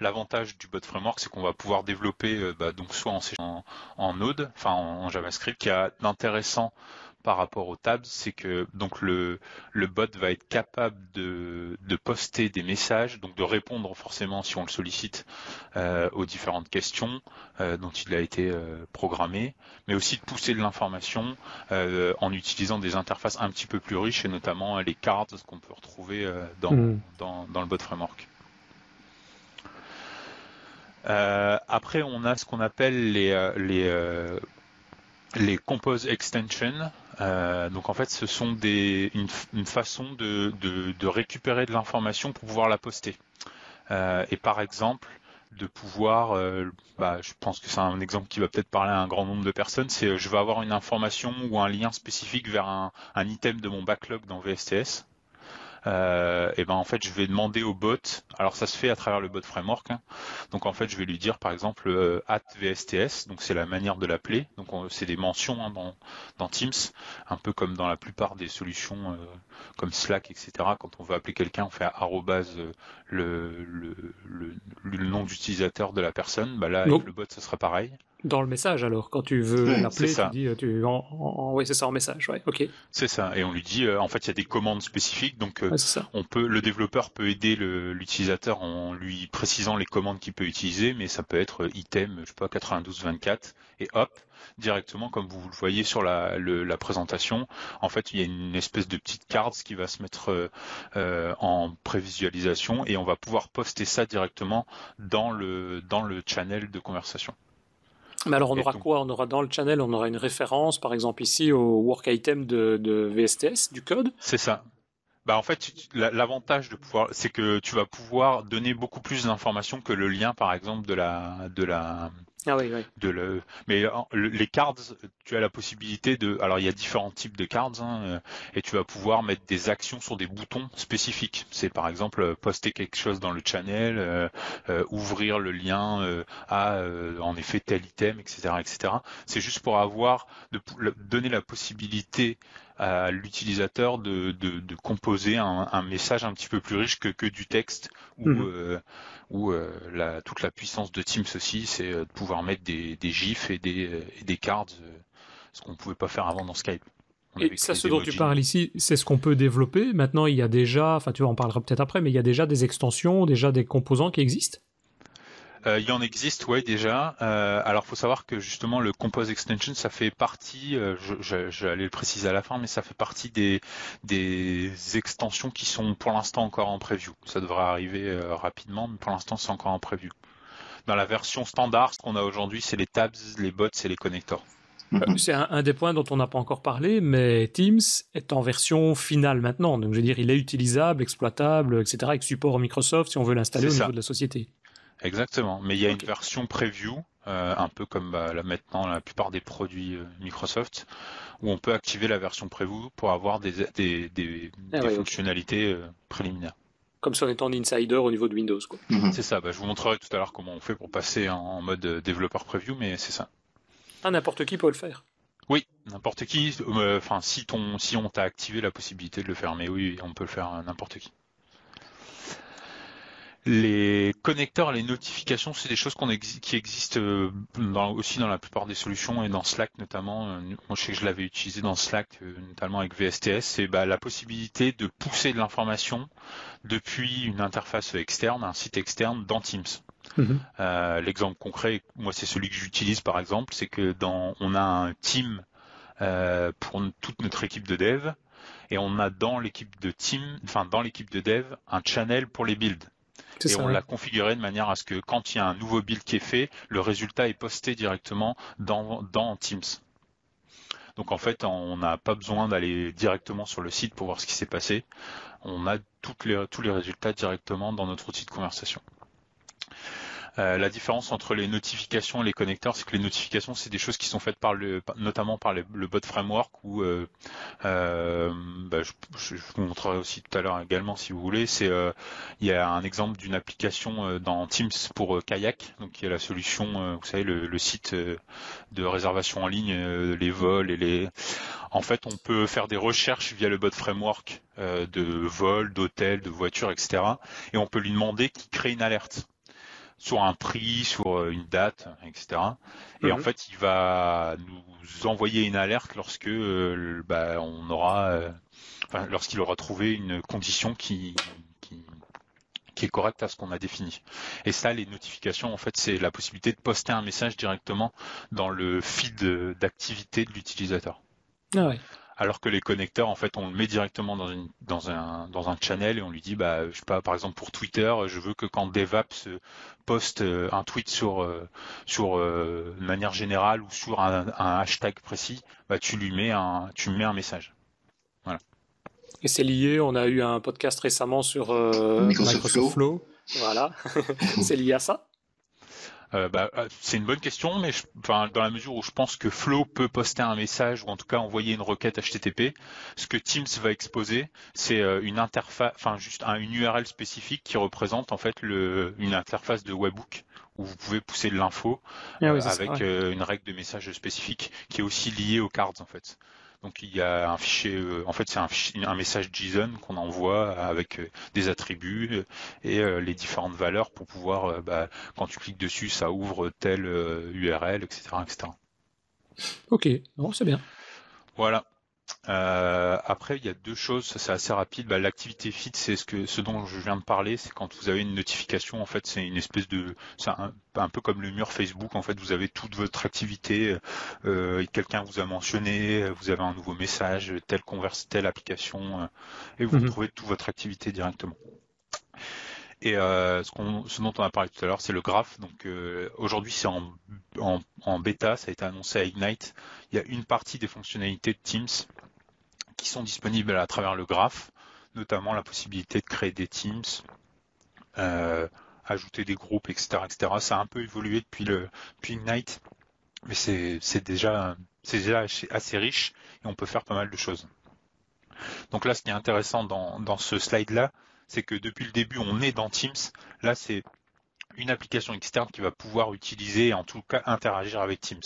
L'avantage du bot framework, c'est qu'on va pouvoir développer donc soit en Node, enfin en JavaScript, qui a d'intéressant par rapport aux tabs, c'est que donc le bot va être capable de poster des messages, donc de répondre forcément si on le sollicite aux différentes questions dont il a été programmé, mais aussi de pousser de l'information en utilisant des interfaces un petit peu plus riches et notamment les cartes qu'on peut retrouver dans le Bot Framework. Après, on a ce qu'on appelle les Compose Extensions. Donc en fait, ce sont une façon de récupérer de l'information pour pouvoir la poster. Et par exemple, de pouvoir, je pense que c'est un exemple qui va peut-être parler à un grand nombre de personnes, c'est je vais avoir une information ou un lien spécifique vers un item de mon backlog dans VSTS. Et ben en fait je vais demander au bot, alors ça se fait à travers le Bot Framework, hein. Donc en fait je vais lui dire par exemple @VSTS, donc c'est la manière de l'appeler, donc c'est des mentions hein, dans Teams, un peu comme dans la plupart des solutions comme Slack, etc. Quand on veut appeler quelqu'un, on fait @ le nom d'utilisateur de la personne, bah là avec le bot ce sera pareil. Dans le message alors, quand tu veux l'appeler, tu dis oui, c'est ça en message, ouais, ok. C'est ça, et on lui dit, en fait il y a des commandes spécifiques, donc le développeur peut aider l'utilisateur en lui précisant les commandes qu'il peut utiliser, mais ça peut être item, je sais pas, 9224, et hop, directement comme vous le voyez sur la présentation, en fait il y a une espèce de petite carte qui va se mettre en prévisualisation, et on va pouvoir poster ça directement dans le channel de conversation. Mais alors on aura quoi? On aura dans le channel, on aura une référence, par exemple ici au work item de VSTS, du code. C'est ça. Bah en fait, l'avantage de pouvoir, c'est que tu vas pouvoir donner beaucoup plus d'informations que le lien, par exemple de la. Ah oui, oui. Mais les cards, tu as la possibilité de. Alors il y a différents types de cards, hein, et tu vas pouvoir mettre des actions sur des boutons spécifiques. C'est par exemple poster quelque chose dans le channel, ouvrir le lien en effet tel item, etc., etc. C'est juste pour donner la possibilité à l'utilisateur de composer un message un petit peu plus riche que du texte ou toute la puissance de Teams aussi, c'est de pouvoir mettre des gifs et des cards, ce qu'on ne pouvait pas faire avant dans Skype. Et ça, ce dont tu parles ici, c'est ce qu'on peut développer. Maintenant, il y a déjà, enfin tu en parleras peut-être après, mais il y a déjà des extensions, déjà des composants qui existent. Il y en existe, oui, déjà. Alors, faut savoir que justement, le Compose Extension, ça fait partie, j'allais le préciser à la fin, mais ça fait partie des extensions qui sont pour l'instant encore en preview. Ça devrait arriver rapidement, mais pour l'instant, c'est encore en preview. Dans la version standard, ce qu'on a aujourd'hui, c'est les tabs, les bots et les connectors. C'est un des points dont on n'a pas encore parlé, mais Teams est en version finale maintenant. Donc, je veux dire, il est utilisable, exploitable, etc., avec support Microsoft si on veut l'installer au niveau de la société. Exactement, mais il y a une version preview, un peu comme maintenant la plupart des produits Microsoft, où on peut activer la version preview pour avoir des fonctionnalités préliminaires. Comme si on était en insider au niveau de Windows, quoi. C'est ça, je vous montrerai tout à l'heure comment on fait pour passer en mode développeur preview, mais c'est ça. Ah, n'importe qui peut le faire. Oui, n'importe qui, enfin si on t'a activé la possibilité de le faire, mais oui, on peut le faire n'importe qui. Les connecteurs, les notifications, c'est des choses qui existent aussi dans la plupart des solutions et dans Slack notamment. Moi, je sais que je l'avais utilisé dans Slack, notamment avec VSTS. C'est la possibilité de pousser de l'information depuis une interface externe, un site externe dans Teams. L'exemple concret, moi, c'est celui que j'utilise par exemple, c'est que on a un team pour toute notre équipe de dev et on a dans l'équipe de dev un channel pour les builds. Et on l'a configuré de manière à ce que quand il y a un nouveau build qui est fait, le résultat est posté directement dans Teams. Donc en fait, on n'a pas besoin d'aller directement sur le site pour voir ce qui s'est passé. On a tous les résultats directement dans notre outil de conversation. La différence entre les notifications et les connecteurs, c'est que les notifications, c'est des choses qui sont faites notamment par le Bot Framework, où je vous montrerai aussi tout à l'heure également si vous voulez. Il y a un exemple d'une application dans Teams pour Kayak, donc qui est la solution, vous savez, le site de réservation en ligne, les vols et les. En fait, on peut faire des recherches via le Bot Framework de vols, d'hôtels, de voitures, etc. Et on peut lui demander qu'il crée une alerte. sur un prix, sur une date, etc. Et en fait, il va nous envoyer une alerte lorsque lorsqu'il aura trouvé une condition qui est correcte à ce qu'on a défini. Et ça, les notifications, en fait, c'est la possibilité de poster un message directement dans le feed d'activité de l'utilisateur. Ah ouais. Alors que les connecteurs, en fait, on le met directement dans un channel et on lui dit, bah, je sais pas, par exemple pour Twitter, je veux que quand DevApps poste un tweet sur de manière générale ou sur un hashtag précis, bah, tu mets un message. Voilà. Et c'est lié. On a eu un podcast récemment sur Microsoft Flow. Voilà, c'est lié à ça. C'est une bonne question, mais dans la mesure où je pense que Flow peut poster un message ou en tout cas envoyer une requête HTTP, ce que Teams va exposer, c'est une interface, une URL spécifique qui représente en fait une interface de webhook où vous pouvez pousser de l'info une règle de message spécifique qui est aussi liée aux cards en fait. Donc il y a un fichier, un message JSON qu'on envoie avec des attributs et les différentes valeurs pour pouvoir, quand tu cliques dessus, ça ouvre telle URL, etc., etc. Ok, bon, c'est bien. Voilà. Après, il y a deux choses, c'est assez rapide. L'activité feed, c'est ce dont je viens de parler, c'est quand vous avez une notification, en fait, c'est une espèce de, c'est un peu comme le mur Facebook, en fait, vous avez toute votre activité, quelqu'un vous a mentionné, vous avez un nouveau message, telle application, et vous retrouvez toute votre activité directement. Et ce dont on a parlé tout à l'heure, c'est le graphe. Donc aujourd'hui, c'est en bêta, ça a été annoncé à Ignite. Il y a une partie des fonctionnalités de Teams qui sont disponibles à travers le graphe, notamment la possibilité de créer des Teams, ajouter des groupes, etc., etc. Ça a un peu évolué depuis Ignite, mais c'est déjà assez riche et on peut faire pas mal de choses. Donc là, ce qui est intéressant dans ce slide-là, c'est que depuis le début, on est dans Teams. Là, c'est une application externe qui va pouvoir utiliser, en tout cas, interagir avec Teams.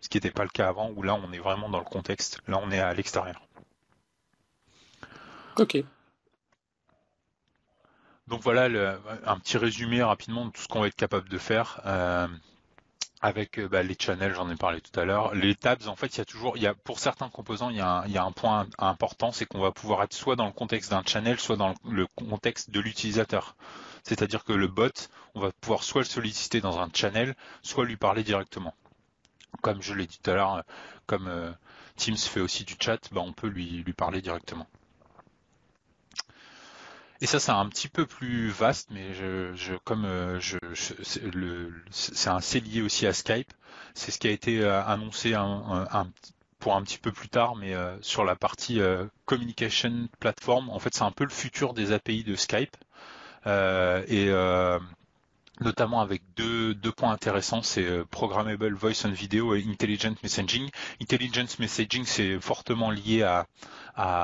Ce qui n'était pas le cas avant, où là, on est vraiment dans le contexte. Là, on est à l'extérieur. Ok. Donc voilà un petit résumé rapidement de tout ce qu'on va être capable de faire. Avec les channels, j'en ai parlé tout à l'heure. Les tabs, en fait, il y a pour certains composants, il y a un point important, c'est qu'on va pouvoir être soit dans le contexte d'un channel, soit dans le contexte de l'utilisateur. C'est-à-dire que le bot, on va pouvoir soit le solliciter dans un channel, soit lui parler directement. Comme je l'ai dit tout à l'heure, comme Teams fait aussi du chat, on peut lui parler directement. Et ça, c'est un petit peu plus vaste, mais c'est assez lié aussi à Skype. C'est ce qui a été annoncé pour un petit peu plus tard, mais sur la partie communication platform. En fait, c'est un peu le futur des API de Skype, notamment avec deux points intéressants, c'est Programmable Voice and Video et Intelligent Messaging. Intelligent Messaging, c'est fortement lié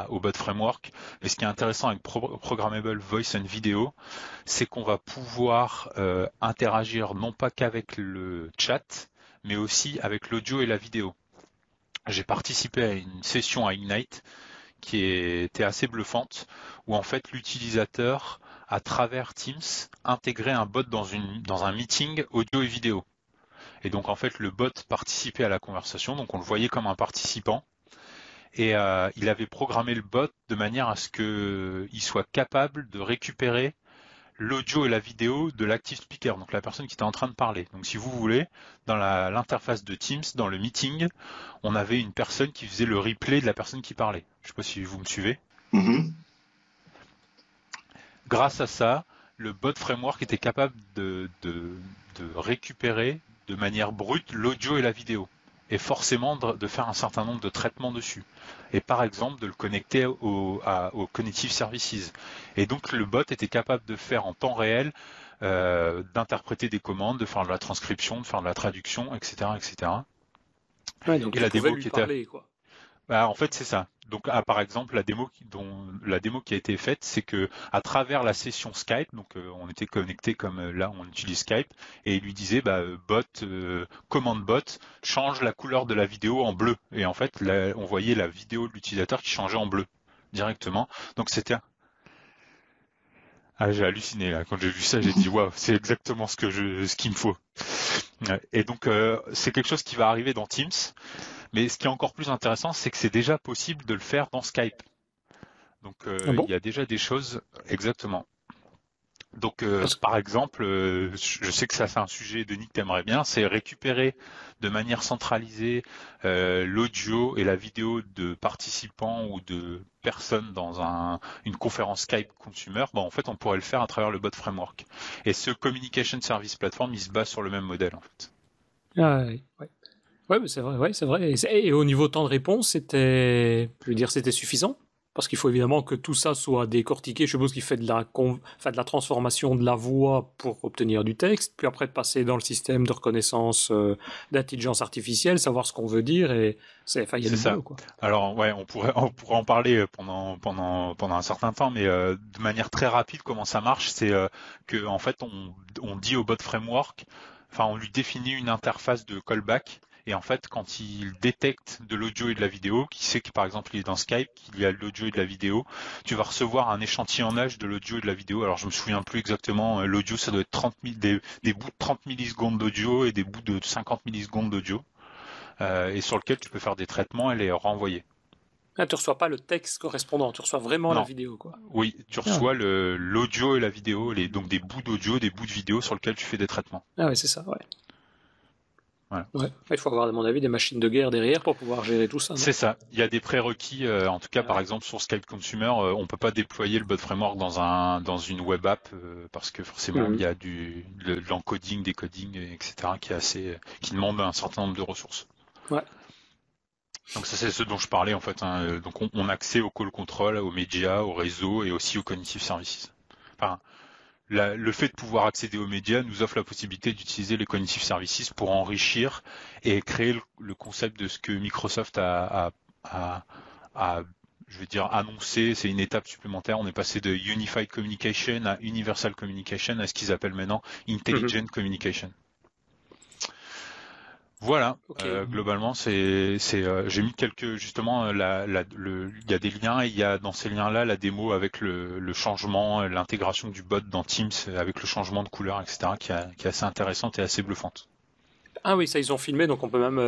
au Bot Framework. Et ce qui est intéressant avec Programmable Voice and Video, c'est qu'on va pouvoir interagir non pas qu'avec le chat, mais aussi avec l'audio et la vidéo. J'ai participé à une session à Ignite qui était assez bluffante, où en fait l'utilisateur à travers Teams, intégrer un bot dans un meeting audio et vidéo. Et donc en fait le bot participait à la conversation, donc on le voyait comme un participant, et il avait programmé le bot de manière à ce qu'il soit capable de récupérer l'audio et la vidéo de l'active speaker, donc la personne qui était en train de parler. Donc si vous voulez, dans l'interface de Teams, dans le meeting, on avait une personne qui faisait le replay de la personne qui parlait. Je ne sais pas si vous me suivez. Grâce à ça, le Bot Framework était capable de récupérer de manière brute l'audio et la vidéo, et forcément de faire un certain nombre de traitements dessus, et par exemple de le connecter au Cognitive Services. Et donc le bot était capable de faire en temps réel, d'interpréter des commandes, de faire de la transcription, de faire de la traduction, etc. etc. Ouais, donc et la démo qui était... Parler, quoi. En fait, c'est ça. Donc, par exemple, la démo qui a été faite, c'est que à travers la session Skype, donc on était connecté comme là, on utilise Skype, et il lui disait, commande bot, change la couleur de la vidéo en bleu. Et en fait, là, on voyait la vidéo de l'utilisateur qui changeait en bleu directement. Donc, c'était Ah, j'ai halluciné là. Quand j'ai vu ça, j'ai dit waouh, c'est exactement ce qu'il me faut. Et donc c'est quelque chose qui va arriver dans Teams. Mais ce qui est encore plus intéressant, c'est que c'est déjà possible de le faire dans Skype. Donc il y a déjà des choses exactement. Donc par exemple, je sais que ça c'est un sujet de Nick, t'aimerais bien, c'est récupérer de manière centralisée l'audio et la vidéo de participants ou de personnes dans une conférence Skype consumer. Bon, en fait on pourrait le faire à travers le Bot Framework. Et ce Communication Service Platform, il se base sur le même modèle en fait. Ah oui, ouais. Ouais, mais c'est vrai, ouais, c'est vrai. Et au niveau temps de réponse, c'était suffisant. Parce qu'il faut évidemment que tout ça soit décortiqué. Je suppose qu'il fait de la transformation de la voix pour obtenir du texte, puis après de passer dans le système de reconnaissance d'intelligence artificielle, savoir ce qu'on veut dire. Et il y a du boulot, quoi. Alors, ouais, on pourrait en parler pendant un certain temps, mais de manière très rapide, comment ça marche, c'est que en fait, on dit au Bot Framework, enfin, on lui définit une interface de callback. Et en fait, quand il détecte de l'audio et de la vidéo, qu'il sait que par exemple il est dans Skype, qu'il y a de l'audio et de la vidéo, tu vas recevoir un échantillonnage de l'audio et de la vidéo. Alors je me souviens plus exactement, l'audio ça doit être des bouts de 30 millisecondes d'audio et des bouts de 50 millisecondes d'audio, et sur lequel tu peux faire des traitements et les renvoyer. Ah, tu ne reçois pas le texte correspondant, tu reçois vraiment la vidéo, quoi. Oui, tu reçois l'audio et la vidéo, donc des bouts d'audio, des bouts de vidéo sur lesquels tu fais des traitements. Ah oui, c'est ça, ouais. Voilà. Ouais. Il faut avoir, à mon avis, des machines de guerre derrière pour pouvoir gérer tout ça. C'est ça. Il y a des prérequis. En tout cas, par exemple, sur Skype Consumer, on peut pas déployer le Bot Framework dans une web app parce que forcément, il y a de l'encoding, décoding, etc., qui demande un certain nombre de ressources. Ouais. Donc ça, c'est ce dont je parlais en fait. Hein. Donc on a accès au call control, aux médias, au réseau et aussi aux cognitive services. Enfin, le fait de pouvoir accéder aux médias nous offre la possibilité d'utiliser les Cognitive Services pour enrichir et créer le concept de ce que Microsoft a je veux dire, annoncé. C'est une étape supplémentaire. On est passé de Unified Communication à Universal Communication à ce qu'ils appellent maintenant Intelligent Communication. Voilà, globalement, j'ai mis quelques, justement, il y a des liens et il y a dans ces liens-là la démo avec le changement, l'intégration du bot dans Teams avec le changement de couleur, etc., qui est assez intéressante et assez bluffante. Ah oui, ça, ils ont filmé, donc on peut même...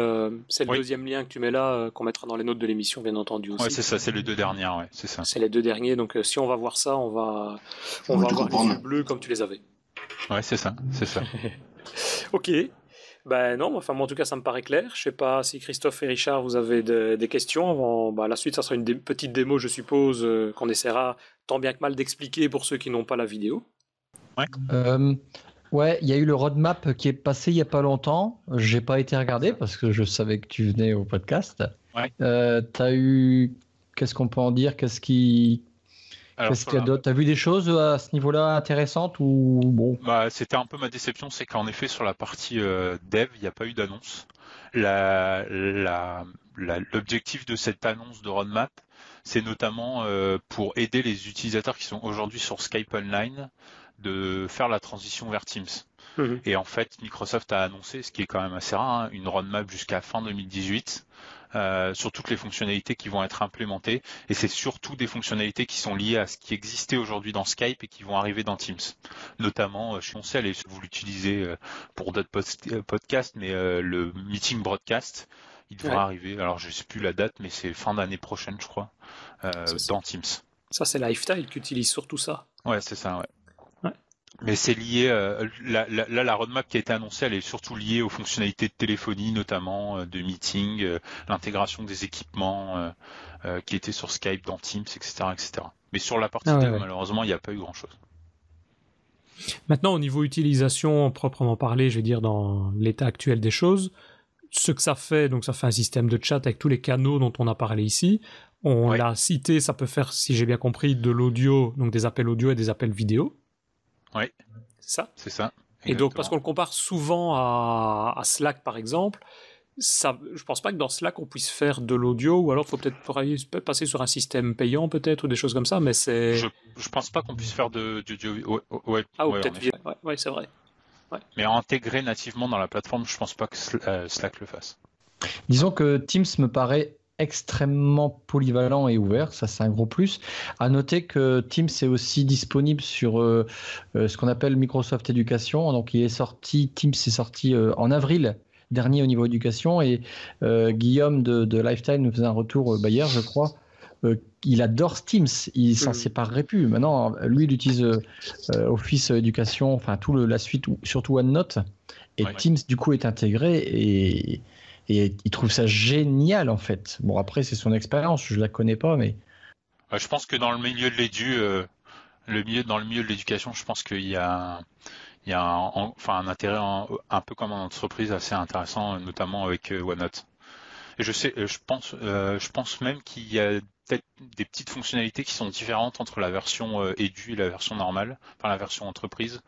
c'est le deuxième lien que tu mets là, qu'on mettra dans les notes de l'émission, bien entendu, aussi. Oui, c'est ça, c'est les deux dernières, ouais, c'est ça. C'est les deux derniers, donc si on va voir ça, on va avoir les yeux bleus comme tu les avais. Ouais, c'est ça. Ok. Ben non, enfin moi en tout cas ça me paraît clair. Je sais pas si Christophe et Richard vous avez des questions avant. Ben, la suite ça sera une petite démo je suppose qu'on essaiera tant bien que mal d'expliquer pour ceux qui n'ont pas la vidéo. Ouais. Ouais, il y a eu le roadmap qui est passé il y a pas longtemps. J'ai pas été regardé parce que je savais que tu venais au podcast. Ouais. T'as eu qu'est-ce qu'on peut en dire? Qu'est-ce qu'il y a d'autre? T'as vu des choses à ce niveau-là intéressantes ou bon? Bah, c'était un peu ma déception, c'est qu'en effet sur la partie dev, il n'y a pas eu d'annonce. L'objectif de cette annonce de roadmap, c'est notamment pour aider les utilisateurs qui sont aujourd'hui sur Skype Online de faire la transition vers Teams. Mmh. Et en fait, Microsoft a annoncé, ce qui est quand même assez rare, hein, une roadmap jusqu'à fin 2018. Sur toutes les fonctionnalités qui vont être implémentées et c'est surtout des fonctionnalités qui sont liées à ce qui existait aujourd'hui dans Skype et qui vont arriver dans Teams. Notamment, je conseille, et vous l'utilisez pour d'autres podcasts, mais le meeting broadcast, il devrait arriver, alors je ne sais plus la date, mais c'est fin d'année prochaine, je crois, dans Teams. Ça, c'est Lifestyle qui utilise surtout ça. Ouais, c'est ça, ouais. Mais c'est lié, la roadmap qui a été annoncée, elle est surtout liée aux fonctionnalités de téléphonie, notamment de meeting, l'intégration des équipements qui étaient sur Skype, dans Teams, etc. etc. Mais sur la partie dev, malheureusement, il n'y a pas eu grand-chose. Maintenant, au niveau utilisation, proprement parlé, je vais dire dans l'état actuel des choses, ce que ça fait un système de chat avec tous les canaux dont on a parlé ici. On l'a cité, ça peut faire, si j'ai bien compris, de l'audio, donc des appels audio et des appels vidéo. Oui, c'est ça. Exactement. Et donc, parce qu'on le compare souvent à Slack, par exemple, ça, je pense pas que dans Slack, on puisse faire de l'audio, ou alors il faut peut-être passer sur un système payant, peut-être, ou des choses comme ça, mais c'est... Je pense pas qu'on puisse faire de peut-être via... Ouais, c'est vrai. Ouais. Mais intégrer nativement dans la plateforme, je pense pas que Slack le fasse. Disons que Teams me paraît extrêmement polyvalent et ouvert, ça c'est un gros plus. À noter que Teams est aussi disponible sur ce qu'on appelle Microsoft Education, donc Teams est sorti en avril dernier au niveau éducation, et Guillaume de Lifetime nous faisait un retour hier je crois. Il adore Teams, il s'en séparerait plus. Maintenant, lui, il utilise Office Éducation, enfin tout la suite, surtout OneNote. Et ouais. Teams, du coup, est intégré et il trouve ça génial, en fait. Bon, après, c'est son expérience, je la connais pas, mais... Je pense que dans le milieu de l'éducation, je pense qu'il y a... un intérêt un peu comme en entreprise assez intéressant, notamment avec OneNote. Et je pense même qu'il y a peut-être des petites fonctionnalités qui sont différentes entre la version Edu et la version normale, enfin la version entreprise,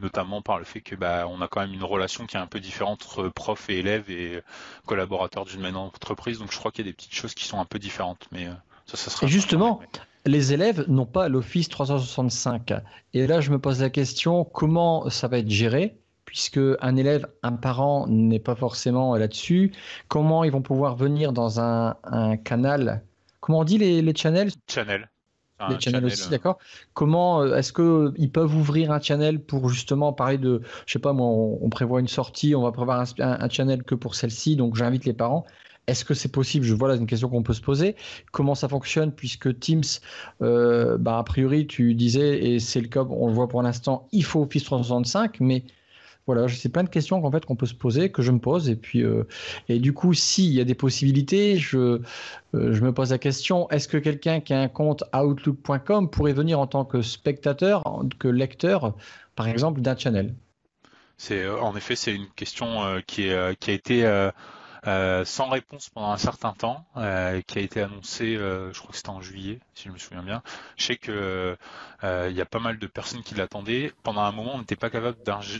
notamment par le fait que on a quand même une relation qui est un peu différente entre prof et élève et collaborateurs d'une même entreprise. Donc je crois qu'il y a des petites choses qui sont un peu différentes, mais ça sera. Et justement, les élèves n'ont pas l'Office 365. Et là, je me pose la question, comment ça va être géré ? Puisque un élève, un parent n'est pas forcément là-dessus. Comment ils vont pouvoir venir dans un canal ? Comment on dit les channels ? Channel. Les channels aussi, d'accord. Comment est-ce qu'ils peuvent ouvrir un channel pour justement parler de, je sais pas moi, on prévoit une sortie, on va prévoir un channel que pour celle-ci, donc j'invite les parents. Est-ce que c'est possible ? C'est une question qu'on peut se poser. Comment ça fonctionne ? Puisque Teams, a priori, tu disais, et c'est le cas, on le voit pour l'instant, il faut Office 365, mais... Voilà, c'est plein de questions qu'on peut se poser, que je me pose. Et puis, du coup, s'il y a des possibilités, je me pose la question, est-ce que quelqu'un qui a un compte Outlook.com pourrait venir en tant que spectateur, que lecteur, par exemple, d'un channel ? En effet, c'est une question qui a été sans réponse pendant un certain temps, qui a été annoncée, je crois que c'était en juillet, si je me souviens bien. Je sais que il y a pas mal de personnes qui l'attendaient. Pendant un moment, on n'était pas capable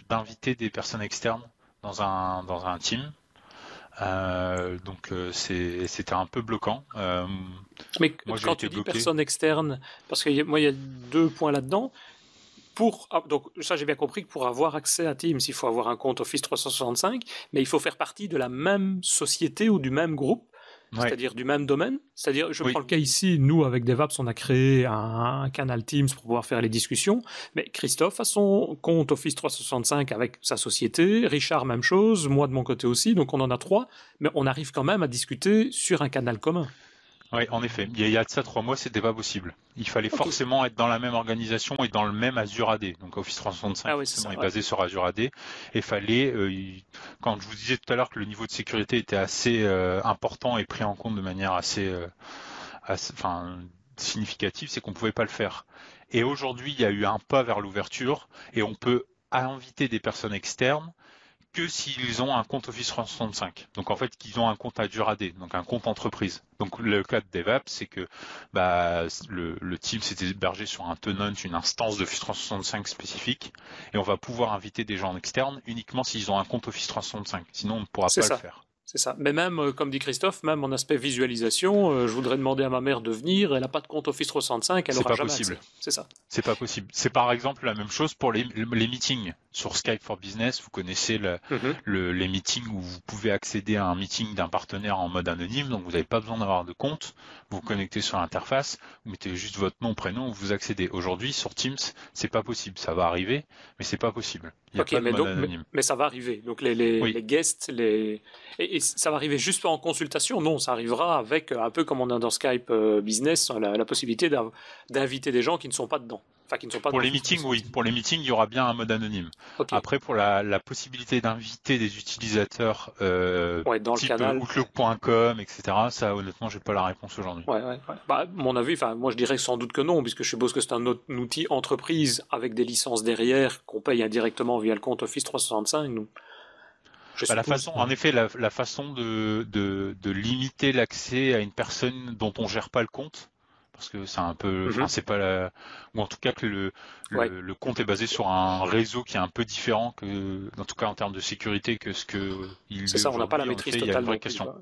d'inviter des personnes externes dans un team. Donc c'était un peu bloquant. Mais quand tu dis personnes externes, parce que moi, il y a deux points là-dedans. Donc ça, j'ai bien compris que pour avoir accès à Teams, il faut avoir un compte Office 365, mais il faut faire partie de la même société ou du même groupe, ouais. C'est-à-dire du même domaine. C'est-à-dire, prends le cas ici, nous, avec DevApps, on a créé un canal Teams pour pouvoir faire les discussions, mais Christophe a son compte Office 365 avec sa société, Richard, même chose, moi de mon côté aussi, donc on en a trois, mais on arrive quand même à discuter sur un canal commun. Oui, en effet. Il y a de ça 3 mois, c'était pas possible. Il fallait forcément être dans la même organisation et dans le même Azure AD. Donc Office 365 est basé sur Azure AD. Et il fallait, quand je vous disais tout à l'heure que le niveau de sécurité était assez important et pris en compte de manière assez significative, c'est qu'on pouvait pas le faire. Et aujourd'hui, il y a eu un pas vers l'ouverture et on peut inviter des personnes externes que s'ils ont un compte Office 365. Donc en fait, qu'ils ont un compte Azure AD, donc un compte entreprise. Donc le cas de DevApps, c'est que le team s'est hébergé sur un tenant, une instance d'Office 365 spécifique, et on va pouvoir inviter des gens externes uniquement s'ils ont un compte Office 365. Sinon, on ne pourra pas le faire. C'est ça. Mais même, comme dit Christophe, même en aspect visualisation, je voudrais demander à ma mère de venir, elle n'a pas de compte Office 365, elle n'aura jamais accès. C'est ça. C'est pas possible. C'est par exemple la même chose pour les meetings. Sur Skype for Business, vous connaissez les meetings où vous pouvez accéder à un meeting d'un partenaire en mode anonyme, donc vous n'avez pas besoin d'avoir de compte, vous vous connectez sur l'interface, vous mettez juste votre nom, prénom, vous accédez. Aujourd'hui, sur Teams, c'est pas possible. Ça va arriver, mais c'est pas possible. Il y a pas de mode anonyme. Mais ça va arriver. Donc les guests, Et ça va arriver juste en consultation ? Non, ça arrivera avec, un peu comme on a dans Skype Business, la possibilité d'inviter des gens qui ne sont pas dedans. Enfin, qui ne sont pas pour les meetings, oui. Pour les meetings, il y aura bien un mode anonyme. Okay. Après, pour la possibilité d'inviter des utilisateurs dans type Outlook.com, etc., ça, honnêtement, j'ai pas la réponse aujourd'hui. Ouais. Mon avis, moi, je dirais sans doute que non, puisque je suppose que c'est un outil entreprise avec des licences derrière qu'on paye indirectement via le compte Office 365, donc... La façon de limiter l'accès à une personne dont on gère pas le compte, parce que c'est un peu, c'est pas la, ou en tout cas que le compte est basé sur un réseau qui est un peu différent que, en tout cas en termes de sécurité que ce que il. C'est ça, on n'a pas la maîtrise totale. Il y a une vraie question.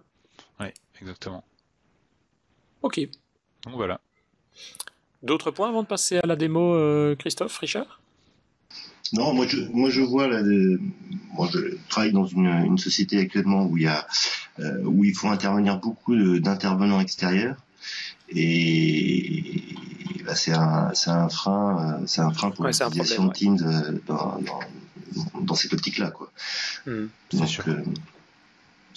Oui, exactement. Ok. Donc voilà. D'autres points avant de passer à la démo, Christophe, Richard ? Non, moi je travaille dans une société actuellement où il y a où il faut intervenir beaucoup d'intervenants extérieurs. Et bah, c'est un frein pour l'utilisation de Teams dans cette optique-là, quoi. C'est sûr.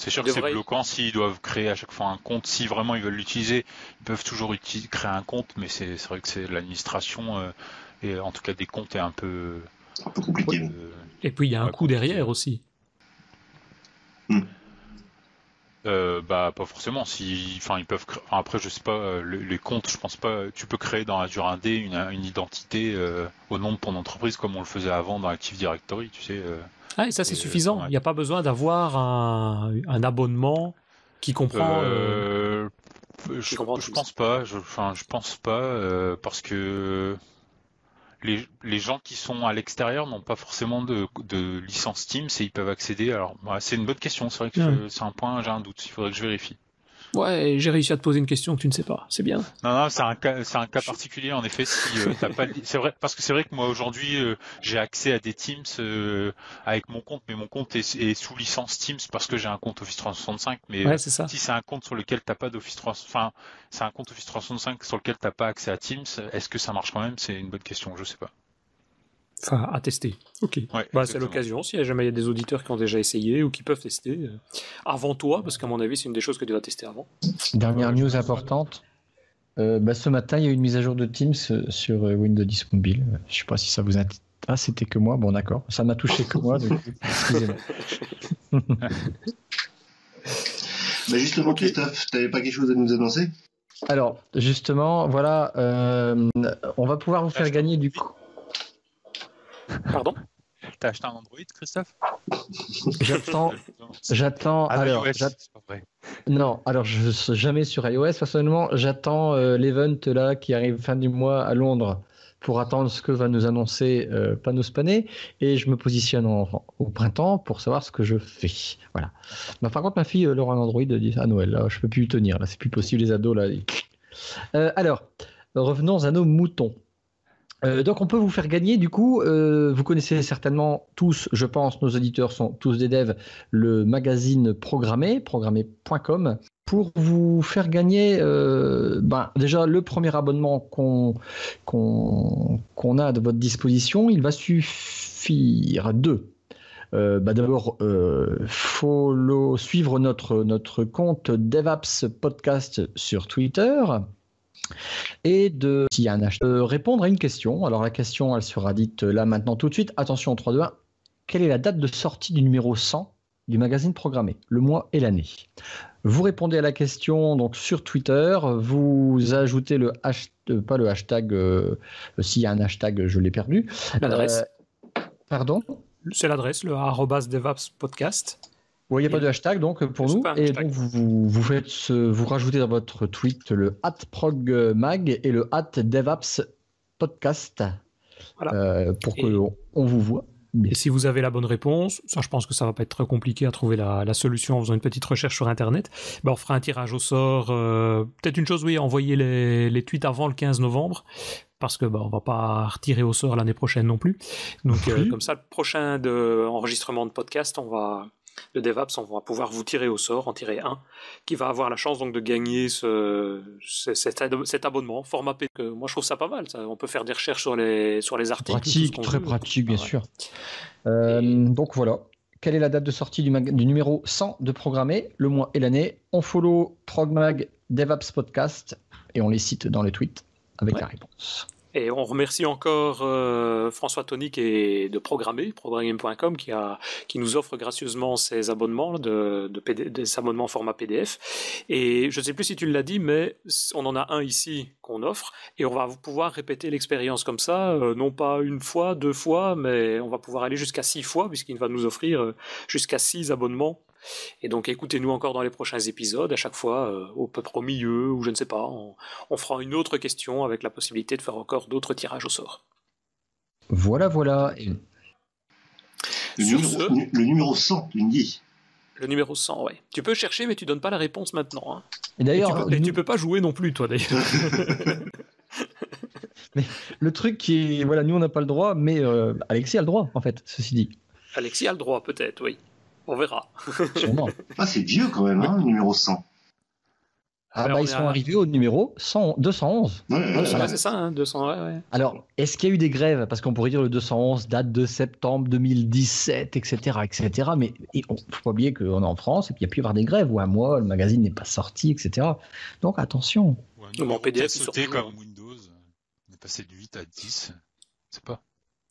C'est sûr que c'est bloquant s'ils doivent créer à chaque fois un compte. Si vraiment ils veulent l'utiliser, ils peuvent toujours créer un compte, mais c'est vrai que c'est l'administration, et en tout cas des comptes, est un peu compliqué. Et puis il y a un coût derrière aussi. Bah pas forcément. Si, enfin ils peuvent. Enfin, après je sais pas les comptes, je pense pas. Tu peux créer dans Azure 1D une identité au nom de ton entreprise comme on le faisait avant dans Active Directory, tu sais. Ah, et ça, c'est suffisant. Il n'y a pas besoin d'avoir un abonnement qui comprend. Je pense pas, parce que les gens qui sont à l'extérieur n'ont pas forcément de licence Teams et ils peuvent accéder. Alors, bah, c'est une bonne question. C'est vrai que c'est un point, j'ai un doute. Il faudrait que je vérifie. Ouais, j'ai réussi à te poser une question que tu ne sais pas. C'est bien. Non, c'est un cas particulier en effet. Si t'as pas, c'est vrai, parce que c'est vrai que moi aujourd'hui j'ai accès à des Teams avec mon compte, mais mon compte est sous licence Teams parce que j'ai un compte Office 365. Mais ouais, c'est ça. Si c'est un compte sur lequel t'as pas d'Office 365, enfin c'est un compte Office 365 sur lequel t'as pas accès à Teams, est-ce que ça marche quand même? C'est une bonne question, je sais pas. Enfin, à tester. Ok. Ouais, bah, c'est l'occasion. S'il y a jamais des auditeurs qui ont déjà essayé ou qui peuvent tester avant toi, parce qu'à mon avis, c'est une des choses que tu dois tester avant. Dernière news importante. Bah, ce matin, il y a eu une mise à jour de Teams sur Windows 10 mobile. Je ne sais pas si ça vous intéresse. Ah, c'était que moi. Bon, d'accord. Ça m'a touché que moi. Donc... Excusez-moi. Bah, justement, Christophe, tu n'avais pas quelque chose à nous annoncer? Alors, justement, voilà. On va pouvoir vous faire gagner du coup. Pardon? T'as acheté un Android, Christophe? J'attends. Alors, iOS, c'est pas vrai. Non, alors je ne suis jamais sur iOS. Personnellement, j'attends l'event là qui arrive fin du mois à Londres pour attendre ce que va nous annoncer Panospané, et je me positionne au printemps pour savoir ce que je fais. Voilà. Bah, par contre, ma fille Laura Android dit à Noël, là, je peux plus tenir. Là, c'est plus possible les ados là. Alors, revenons à nos moutons. Donc on peut vous faire gagner du coup, vous connaissez certainement tous, je pense, nos auditeurs sont tous des devs, le magazine programmé.com, pour vous faire gagner déjà le premier abonnement qu'on a à votre disposition. Il va suffire de d'abord suivre notre compte DevApps Podcast sur Twitter. Et de, s'il y a un acheteur, répondre à une question. Alors la question, elle sera dite là maintenant tout de suite. Attention, 3, 2, 1. Quelle est la date de sortie du numéro 100 du magazine programmé? Le mois et l'année. Vous répondez à la question donc sur Twitter. Vous ajoutez le hashtag, pas le hashtag. S'il y a un hashtag, je l'ai perdu. L'adresse. Pardon? C'est l'adresse, le @devapspodcast. Oui, il n'y a pas de hashtag donc pour nous. Et donc vous rajoutez dans votre tweet le @ProgMag et le @DevApps Podcast voilà. Pour qu'on vous voit. Bien. Et si vous avez la bonne réponse, ça, je pense que ça ne va pas être très compliqué à trouver la solution en faisant une petite recherche sur Internet. Ben, on fera un tirage au sort. Peut-être une chose, oui, envoyez les tweets avant le 15 novembre. Parce que on va pas retirer au sort l'année prochaine non plus. Donc comme ça, le prochain enregistrement de podcast, de DevApps, on va pouvoir vous tirer au sort, en tirer un, qui va avoir la chance donc de gagner cet abonnement, format P. Moi, je trouve ça pas mal. Ça. On peut faire des recherches sur les articles. Pratique, très pratique, bien sûr. Donc voilà. Quelle est la date de sortie du numéro 100 de Programmé, le mois et l'année? On follow ProgMag, DevApps Podcast, et on les cite dans les tweets avec la réponse. Et on remercie encore François Tonic et de programmé.com qui nous offre gracieusement ses abonnements, des abonnements format PDF. Et je ne sais plus si tu l'as dit, mais on en a un ici qu'on offre et on va pouvoir répéter l'expérience comme ça, non pas une fois, deux fois, mais on va pouvoir aller jusqu'à 6 fois puisqu'il va nous offrir jusqu'à 6 abonnements. Et donc écoutez-nous encore dans les prochains épisodes, à chaque fois au peu près au milieu, ou je ne sais pas, on fera une autre question avec la possibilité de faire encore d'autres tirages au sort. Voilà. Le numéro 100, tu me dis. Le numéro 100, oui. Tu peux chercher, mais tu donnes pas la réponse maintenant. Hein. Et d'ailleurs, tu peux pas jouer non plus, toi, d'ailleurs. Mais le truc qui est, voilà, nous on n'a pas le droit, mais Alexis a le droit, en fait, ceci dit. Alexis a le droit, peut-être, oui. On verra. Sûrement. Ah, c'est vieux quand même, hein, le numéro 100. Ah, bah, ils sont arrivés au numéro 211. Ouais, c'est ça, hein, 200, ouais, ouais. Alors, est-ce qu'il y a eu des grèves? Parce qu'on pourrait dire le 211 date de septembre 2017, etc. etc. mais il ne faut pas oublier qu'on est en France et qu'il y a pu y avoir des grèves où un mois, le magazine n'est pas sorti, etc. Donc, attention. Ouais, non, mais en PDF, c'est sauté comme Windows. On est passé de 8 à 10. Je sais pas.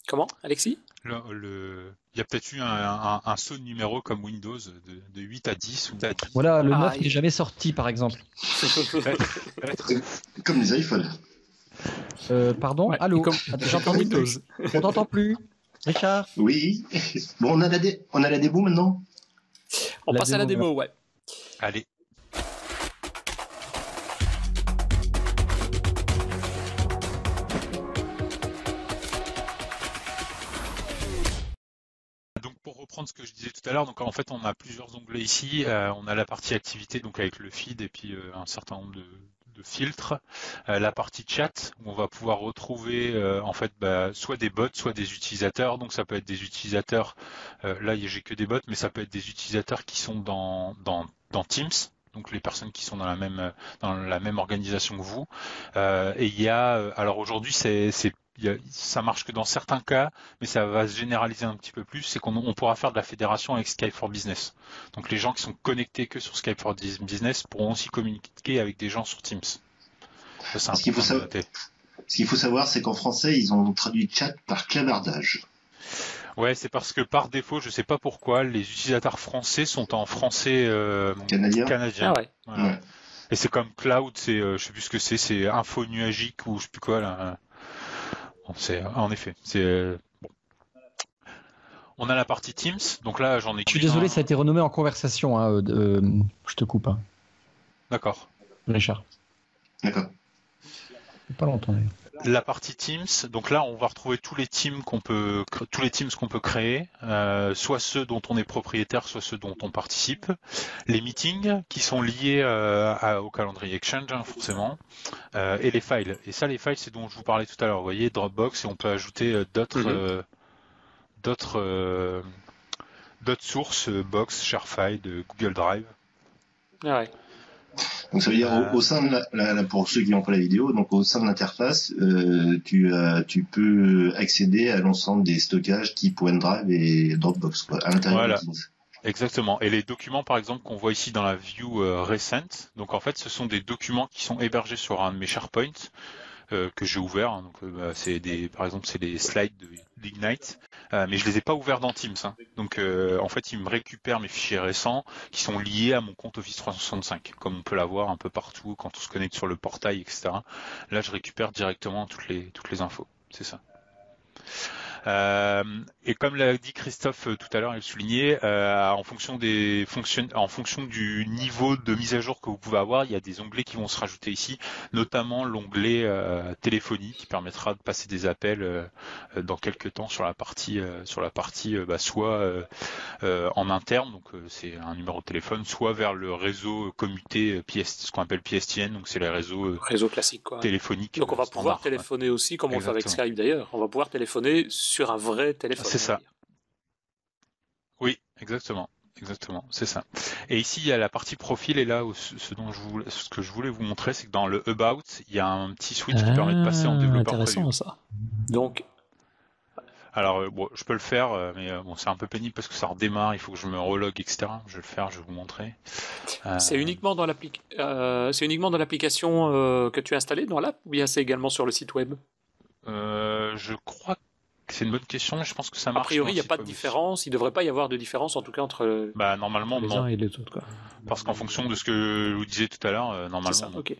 Comment, Alexis? Il y a peut-être eu un saut de numéro comme Windows de 8 à 10. Ou... Voilà, le 9 n'est jamais sorti, par exemple. Comme les iPhones. Pardon, ouais, allô, j'entends Windows. On t'entend plus, Richard. Oui. Bon, on a la démo maintenant. On passe à la démo, ouais. Allez. Ce que je disais tout à l'heure, donc en fait on a plusieurs onglets ici, on a la partie activité donc avec le feed et puis un certain nombre de filtres, la partie chat où on va pouvoir retrouver en fait soit des bots, soit des utilisateurs, donc ça peut être des utilisateurs, là j'ai que des bots, mais ça peut être des utilisateurs qui sont dans Teams, donc les personnes qui sont dans la même organisation que vous, et il y a, alors aujourd'hui ça marche que dans certains cas, mais ça va se généraliser un petit peu plus, c'est qu'on pourra faire de la fédération avec Skype for Business. Donc les gens qui sont connectés que sur Skype for Business pourront aussi communiquer avec des gens sur Teams. Ça, ce qu'il faut savoir, c'est qu'en français, ils ont traduit chat par clavardage. Ouais, c'est parce que par défaut, je ne sais pas pourquoi, les utilisateurs français sont en français canadien. Ah ouais. Voilà. Ouais. Et c'est comme cloud, c'est je sais plus ce que c'est info nuagique ou je sais plus quoi là. En effet, c'est bon. On a la partie Teams, donc là j'en ai. Je suis désolé, ça a été renommé en conversation. Hein, je te coupe. Hein. D'accord. Richard. D'accord. Pas longtemps. La partie Teams, donc là on va retrouver tous les teams qu'on peut créer, soit ceux dont on est propriétaire, soit ceux dont on participe, les meetings qui sont liés au calendrier Exchange hein, forcément, et les files. Et ça, les files, c'est dont je vous parlais tout à l'heure. Vous voyez Dropbox et on peut ajouter d'autres d'autres sources, Box, ShareFile, Google Drive. Ah ouais. Donc ça veut dire au sein de pour ceux qui n'ont pas la vidéo, donc au sein de l'interface, tu peux accéder à l'ensemble des stockages type OneDrive et Dropbox quoi, à l'intérieur de Teams. Exactement. Et les documents par exemple qu'on voit ici dans la view recent, donc en fait ce sont des documents qui sont hébergés sur un de mes SharePoint que j'ai ouvert. Hein, donc c'est par exemple c'est les slides d'Ignite, mais je les ai pas ouverts dans Teams. Hein. Donc en fait ils me récupèrent mes fichiers récents qui sont liés à mon compte Office 365, comme on peut l'avoir un peu partout quand on se connecte sur le portail, etc. Là je récupère directement toutes les infos, c'est ça. Et comme l'a dit Christophe tout à l'heure, il le soulignait, en fonction du niveau de mise à jour que vous pouvez avoir, il y a des onglets qui vont se rajouter ici, notamment l'onglet téléphonie qui permettra de passer des appels dans quelques temps sur la partie soit en interne, donc c'est un numéro de téléphone, soit vers le réseau commuté, ce qu'on appelle PSTN, donc c'est les réseaux classiques quoi, téléphoniques. Donc on va pouvoir téléphoner aussi, comme on fait avec Skype d'ailleurs, on va pouvoir téléphoner sur un vrai téléphone. C'est ça. Oui, exactement. Exactement, c'est ça. Et ici, il y a la partie profil, et là, ce que je voulais vous montrer, c'est que dans le About, il y a un petit switch qui permet de passer en développeur intéressant preview. Ça. Donc... Alors, bon, je peux le faire, mais bon, c'est un peu pénible parce que ça redémarre, il faut que je me relogue, etc. Je vais le faire, je vais vous montrer. C'est uniquement dans l'application que tu as installée dans l'app, ou bien c'est également sur le site web? Je crois que c'est une bonne question, je pense que ça marche. A priori, il n'y a pas de différence, il ne devrait pas y avoir de différence en tout cas entre normalement, les uns et les autres. Quoi. Parce qu'en fonction de ce que je vous disais tout à l'heure, normalement. C'est ça, ok.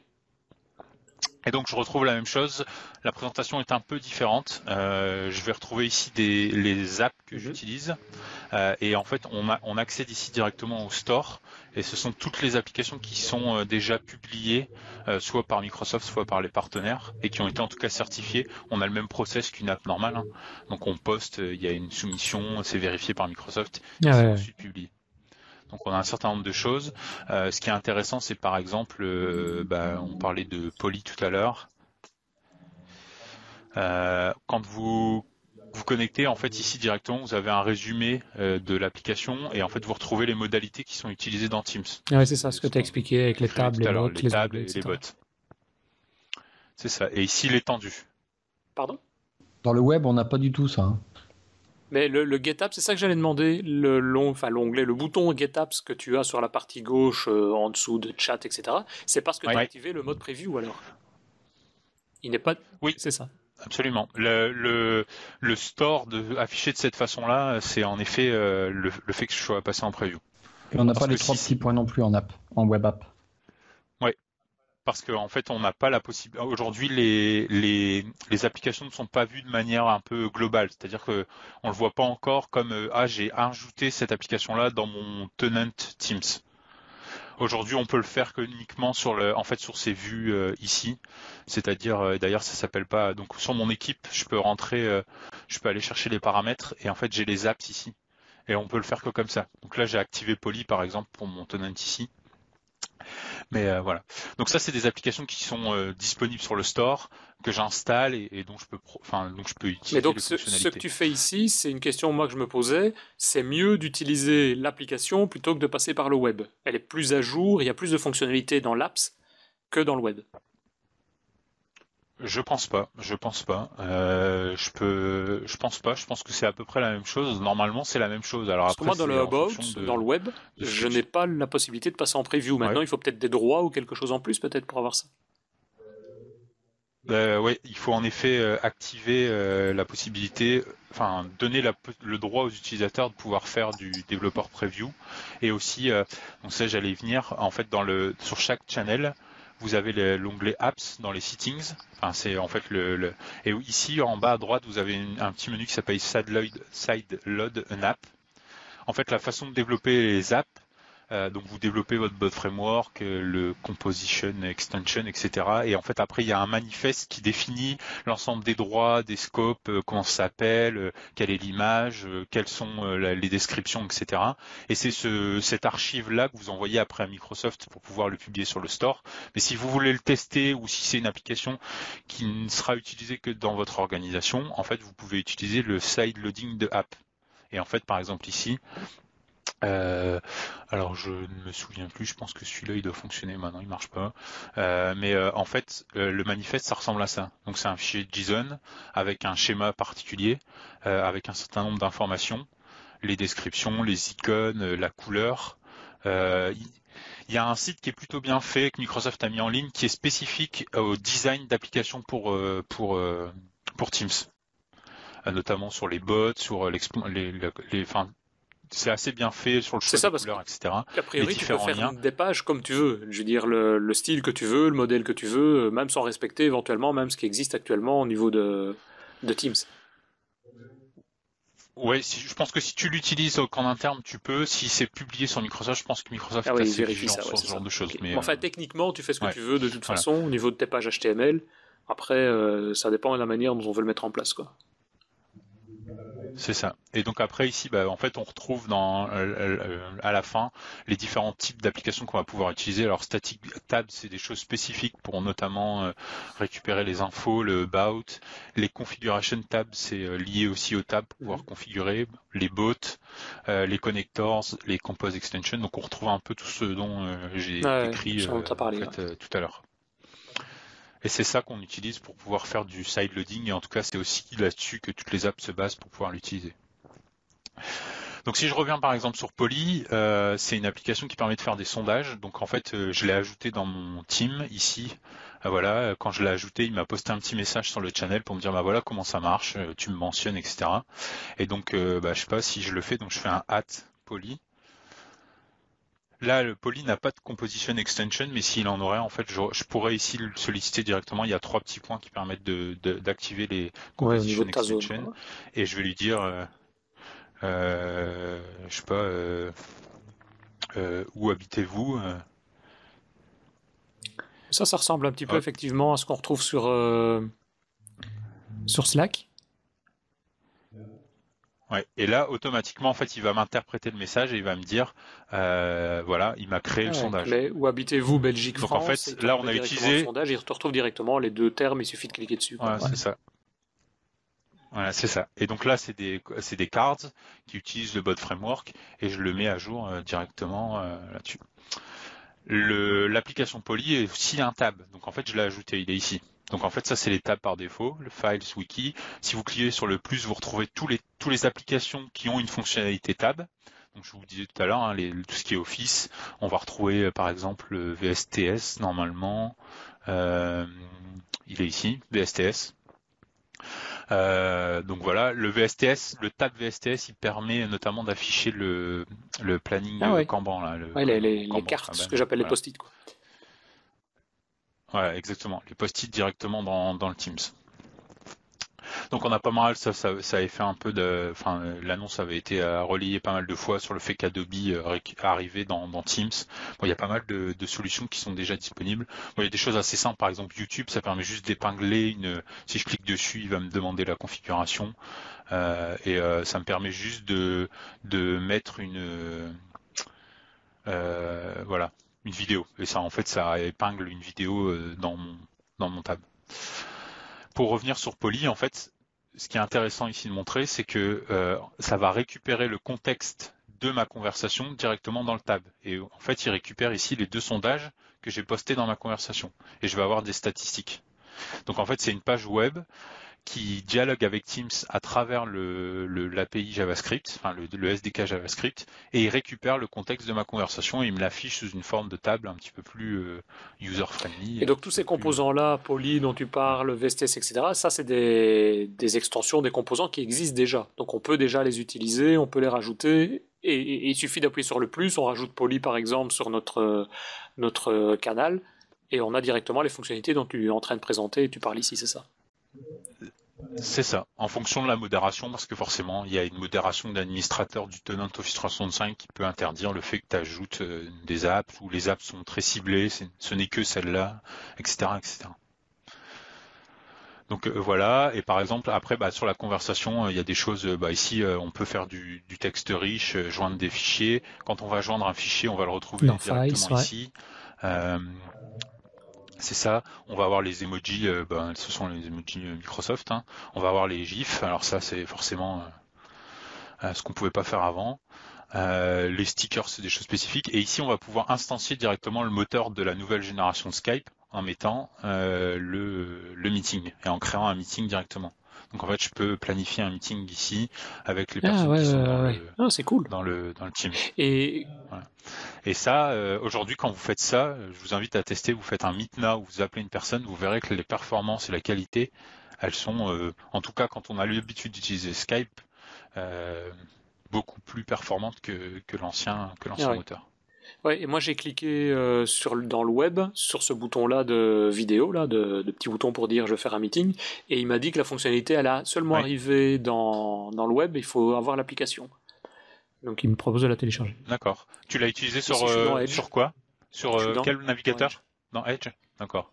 Et donc je retrouve la même chose, la présentation est un peu différente, je vais retrouver ici les apps que j'utilise, et en fait on accède ici directement au store, et ce sont toutes les applications qui sont déjà publiées, soit par Microsoft, soit par les partenaires, et qui ont été en tout cas certifiées. On a le même process qu'une app normale, hein. Donc on poste, il y a une soumission, c'est vérifié par Microsoft, et c'est ensuite publié. Donc on a un certain nombre de choses. Ce qui est intéressant, c'est par exemple, on parlait de Poly tout à l'heure. Quand vous vous connectez en fait ici directement, vous avez un résumé de l'application et en fait vous retrouvez les modalités qui sont utilisées dans Teams. Ah oui, c'est ça ce que tu as expliqué avec les tables, les bots, les bots. C'est ça. Et ici l'étendue. Pardon ? Dans le web, on n'a pas du tout ça. Hein. Mais le GetApps, c'est ça que j'allais demander, l'onglet, le bouton GetApps que tu as sur la partie gauche en dessous de chat, etc. C'est parce que tu as activé le mode preview alors. Il n'est pas. Oui, c'est ça. Absolument. Le store affiché de cette façon-là, c'est en effet le fait que je sois passé en preview. Et on n'a pas les trois petits points non plus en app, en web app. Oui. Parce qu'en fait, on n'a pas la possibilité. Aujourd'hui, les applications ne sont pas vues de manière un peu globale. C'est-à-dire qu'on ne le voit pas encore comme ah, j'ai ajouté cette application-là dans mon tenant Teams. Aujourd'hui, on peut le faire que uniquement sur sur ces vues ici. C'est-à-dire, d'ailleurs, ça s'appelle pas. Donc, sur mon équipe, je peux rentrer, je peux aller chercher les paramètres et en fait, j'ai les apps ici. Et on peut le faire que comme ça. Donc là, j'ai activé Poly par exemple pour mon tenant ici. Mais voilà. Donc ça, c'est des applications qui sont disponibles sur le store que j'installe et dont je peux, utiliser. Mais donc ce que tu fais ici, c'est une question moi que je me posais. C'est mieux d'utiliser l'application plutôt que de passer par le web. Elle est plus à jour. Il y a plus de fonctionnalités dans l'apps que dans le web. Je pense pas. Je pense que c'est à peu près la même chose. Normalement, c'est la même chose. Alors après, moi, dans le About, dans le web, je n'ai pas la possibilité de passer en preview. Maintenant, il faut peut-être des droits ou quelque chose en plus, peut-être, pour avoir ça. Oui, il faut en effet activer la possibilité, enfin donner le droit aux utilisateurs de pouvoir faire du développeur preview. Et aussi, on sait, j'allais y venir. En fait, sur chaque channel. Vous avez l'onglet Apps dans les Settings. Enfin, c'est en fait Et ici, en bas à droite, vous avez un petit menu qui s'appelle Sideload an App. En fait, la façon de développer les apps, donc vous développez votre Bot Framework, le Composition Extension, etc. Et en fait, après, il y a un manifeste qui définit l'ensemble des droits, des scopes, comment ça s'appelle, quelle est l'image, quelles sont les descriptions, etc. Et c'est cette archive-là que vous envoyez après à Microsoft pour pouvoir le publier sur le store. Mais si vous voulez le tester ou si c'est une application qui ne sera utilisée que dans votre organisation, en fait, vous pouvez utiliser le side loading de app. Et en fait, par exemple ici, alors je ne me souviens plus, je pense que celui-là il doit fonctionner maintenant, il marche pas. En fait, le manifeste ça ressemble à ça. Donc c'est un fichier JSON avec un schéma particulier, avec un certain nombre d'informations, les descriptions, les icônes, la couleur. Il y a un site qui est plutôt bien fait que Microsoft a mis en ligne qui est spécifique au design d'applications pour Teams, notamment sur les bots, sur c'est assez bien fait sur le choix de couleurs, etc. A priori, tu peux faire des pages comme tu veux. Je veux dire, le style que tu veux, le modèle que tu veux, même sans respecter éventuellement même ce qui existe actuellement au niveau de Teams. Oui, je pense que si tu l'utilises en interne, tu peux. Si c'est publié sur Microsoft, je pense que Microsoft est assez vigilant sur ce genre de choses. Okay. Mais enfin, techniquement, tu fais ce que tu veux de toute façon au niveau de tes pages HTML. Après, ça dépend de la manière dont on veut le mettre en place, quoi. C'est ça. Et donc après ici, en fait, on retrouve à la fin les différents types d'applications qu'on va pouvoir utiliser. Alors static tab, c'est des choses spécifiques pour notamment récupérer les infos, le about. Les configuration tab, c'est lié aussi aux tabs pour pouvoir configurer les bots, les connectors, les compose extensions. Donc on retrouve un peu tout ce dont j'ai écrit tout à l'heure. Et c'est ça qu'on utilise pour pouvoir faire du sideloading. Et en tout cas, c'est aussi là-dessus que toutes les apps se basent pour pouvoir l'utiliser. Donc si je reviens par exemple sur Poly, c'est une application qui permet de faire des sondages. Donc en fait, je l'ai ajouté dans mon team ici. Voilà, quand je l'ai ajouté, il m'a posté un petit message sur le channel pour me dire voilà comment ça marche, tu me mentionnes, etc. Et donc je sais pas si je le fais, donc je fais un @Poly. Là, le Poly n'a pas de composition extension, mais s'il en aurait, en fait, je pourrais ici le solliciter directement. Il y a trois petits points qui permettent d'activer les composition extensions. Et je vais lui dire, je sais pas, où habitez-vous? Ça ressemble un petit peu effectivement à ce qu'on retrouve sur Slack. Ouais. Et là, automatiquement, en fait, il va m'interpréter le message et il va me dire, voilà, il m'a créé le sondage. Mais où habitez-vous, Belgique, France? Donc en fait, là, on a utilisé le sondage, il te retrouve directement les deux termes. Il suffit de cliquer dessus. Ouais, c'est ça. Voilà, c'est ça. Et donc là, c'est des cards qui utilisent le Bot Framework et je le mets à jour directement là-dessus. L'application Poly est aussi un tab. Donc en fait, je l'ai ajouté, il est ici. Donc en fait, ça, c'est les tabs par défaut, le Files, Wiki. Si vous cliquez sur le plus, vous retrouvez tous les applications qui ont une fonctionnalité tab. Donc je vous disais tout à l'heure, hein, tout ce qui est Office, on va retrouver par exemple le VSTS normalement. Il est ici, VSTS. Donc voilà, le VSTS, le tab VSTS, il permet notamment d'afficher le planning Kanban là. Les cartes, ce que j'appelle les post-it. Voilà, exactement, les post-it directement dans le Teams. Donc on a pas mal, ça avait fait un peu de... Enfin, l'annonce avait été relayée pas mal de fois sur le fait qu'Adobe arrivait dans Teams. Bon, il y a pas mal de solutions qui sont déjà disponibles. Bon, il y a des choses assez simples, par exemple YouTube, ça permet juste d'épingler une... Si je clique dessus, il va me demander la configuration. Ça me permet juste de mettre une... voilà, une vidéo. Et ça, en fait, ça épingle une vidéo dans mon tab. Pour revenir sur Poly, en fait, ce qui est intéressant ici de montrer, c'est que ça va récupérer le contexte de ma conversation directement dans le tab. Et en fait, il récupère ici les deux sondages que j'ai postés dans ma conversation. Et je vais avoir des statistiques. Donc en fait, c'est une page web qui dialogue avec Teams à travers l'API JavaScript, enfin le SDK JavaScript, et il récupère le contexte de ma conversation et il me l'affiche sous une forme de table un petit peu plus user-friendly. Et donc tous ces composants-là, Poly dont tu parles, VSTS, etc., ça c'est des extensions, des composants qui existent déjà. Donc on peut déjà les utiliser, on peut les rajouter, et il suffit d'appuyer sur le plus, on rajoute Poly par exemple sur notre canal, et on a directement les fonctionnalités dont tu es en train de présenter et tu parles ici, c'est ça ? C'est ça, en fonction de la modération, parce que forcément, il y a une modération d'administrateur du tenant Office 365 qui peut interdire le fait que tu ajoutes des apps, ou les apps sont très ciblées, ce n'est que celle-là, etc., etc. Donc voilà, et par exemple, après, sur la conversation, il y a des choses, ici, on peut faire du texte riche, joindre des fichiers. Quand on va joindre un fichier, on va le retrouver directement ici. C'est ça, on va avoir les emojis, ce sont les emojis Microsoft, hein. On va avoir les gifs, alors ça c'est forcément ce qu'on pouvait pas faire avant. Les stickers, c'est des choses spécifiques, et ici on va pouvoir instancier directement le moteur de la nouvelle génération de Skype en mettant le meeting, et en créant un meeting directement. Donc en fait je peux planifier un meeting ici avec les personnes qui sont dans le team. Et voilà. Et ça, aujourd'hui, quand vous faites ça, je vous invite à tester, vous faites un meet now, vous appelez une personne, vous verrez que les performances et la qualité, elles sont, en tout cas quand on a l'habitude d'utiliser Skype, beaucoup plus performantes que l'ancien moteur. Ouais, et moi j'ai cliqué dans le web, sur ce bouton-là de vidéo, là, de petit bouton pour dire je veux faire un meeting, et il m'a dit que la fonctionnalité, elle a seulement arrivé dans le web, il faut avoir l'application. Donc il me propose de la télécharger. D'accord. Tu l'as utilisé sur quoi? Sur quel navigateur? Dans Edge. D'accord.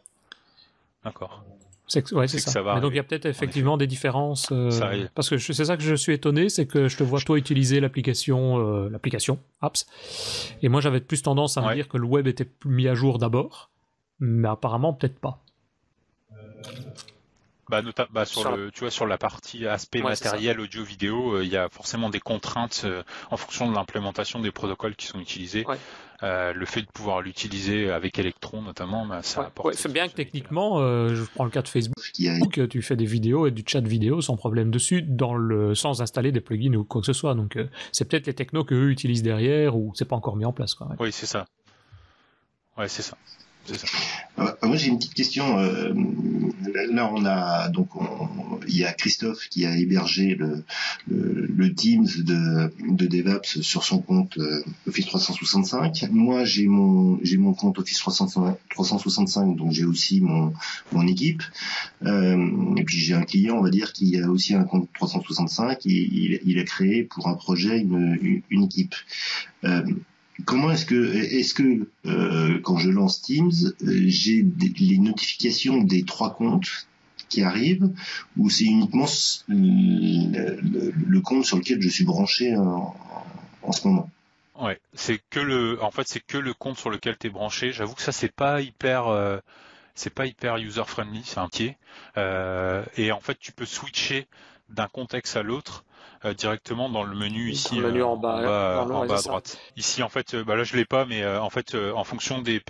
C'est ça. Mais donc il y a peut-être effectivement des différences. Parce que c'est ça que je suis étonné, c'est que je te vois toi utiliser l'application Apps. Et moi j'avais plus tendance à me dire que le web était mis à jour d'abord, mais apparemment peut-être pas. Sur la partie aspect matériel audio vidéo, il y a forcément des contraintes en fonction de l'implémentation des protocoles qui sont utilisés. Le fait de pouvoir l'utiliser avec Electron notamment, ça apporte. C'est bien que techniquement, je prends le cas de Facebook, tu fais des vidéos et du chat vidéo sans problème dessus, sans installer des plugins ou quoi que ce soit. Donc c'est peut-être les technos que eux utilisent derrière ou c'est pas encore mis en place. Oui, c'est ça. Ouais, c'est ça. Moi j'ai une petite question. Là il y a Christophe qui a hébergé le Teams de DevApps sur son compte Office 365. Moi j'ai mon compte Office 365, donc j'ai aussi mon équipe. Et puis j'ai un client, on va dire, qui a aussi un compte 365 et il a créé pour un projet une équipe. Comment est-ce que quand je lance Teams, j'ai les notifications des trois comptes qui arrivent, ou c'est uniquement le compte sur lequel je suis branché en ce moment? Ouais, c'est que le compte sur lequel tu es branché. J'avoue que ça c'est pas hyper user friendly, c'est un pied. Et en fait tu peux switcher d'un contexte à l'autre directement dans le menu ici, le menu en bas à droite. Ici, en fait, bah là je l'ai pas, mais en fait, en fonction des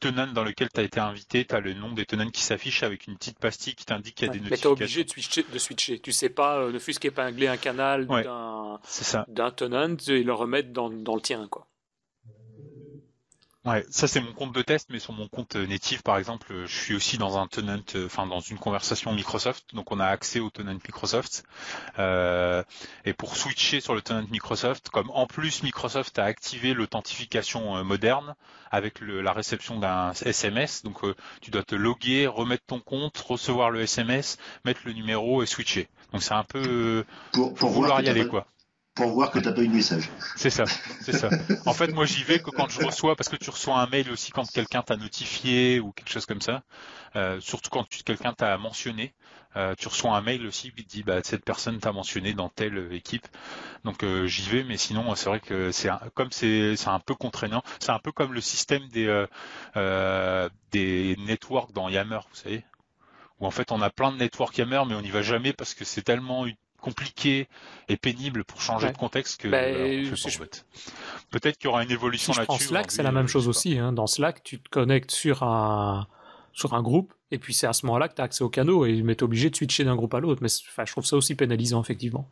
tenants dans lesquels tu as été invité, tu as le nom des tenants qui s'affiche avec une petite pastille qui t'indique qu'il y a des notifications. Mais tu es obligé de switcher. Tu sais pas, ne fût-ce qu'épingler un canal d'un tenant et le remettre dans le tien, quoi. Ouais, ça c'est mon compte de test, mais sur mon compte native par exemple, je suis aussi dans un tenant, dans une conversation Microsoft, donc on a accès au tenant Microsoft. Et pour switcher sur le tenant Microsoft, comme en plus Microsoft a activé l'authentification moderne avec la réception d'un SMS, donc tu dois te loguer, remettre ton compte, recevoir le SMS, mettre le numéro et switcher. Donc c'est un peu pour vouloir y aller, quoi. Pour voir que tu n'as pas eu de message. C'est ça, c'est ça. En fait, moi, j'y vais que quand je reçois, parce que tu reçois un mail aussi quand quelqu'un t'a notifié ou quelque chose comme ça. Surtout quand quelqu'un t'a mentionné, tu reçois un mail aussi qui te dit bah, cette personne t'a mentionné dans telle équipe. Donc j'y vais, mais sinon, c'est vrai que c'est un peu contraignant. C'est un peu comme le système des networks dans Yammer, vous savez, où en fait, on a plein de networks Yammer, mais on n'y va jamais parce que c'est tellement compliqué et pénible pour changer de contexte que peut-être qu'il y aura une évolution là-dessus. Dans Slack, c'est la même chose aussi. Hein. Dans Slack, tu te connectes sur un groupe et puis c'est à ce moment-là que tu as accès aux canaux et tu es obligé de switcher d'un groupe à l'autre. Mais je trouve ça aussi pénalisant, effectivement.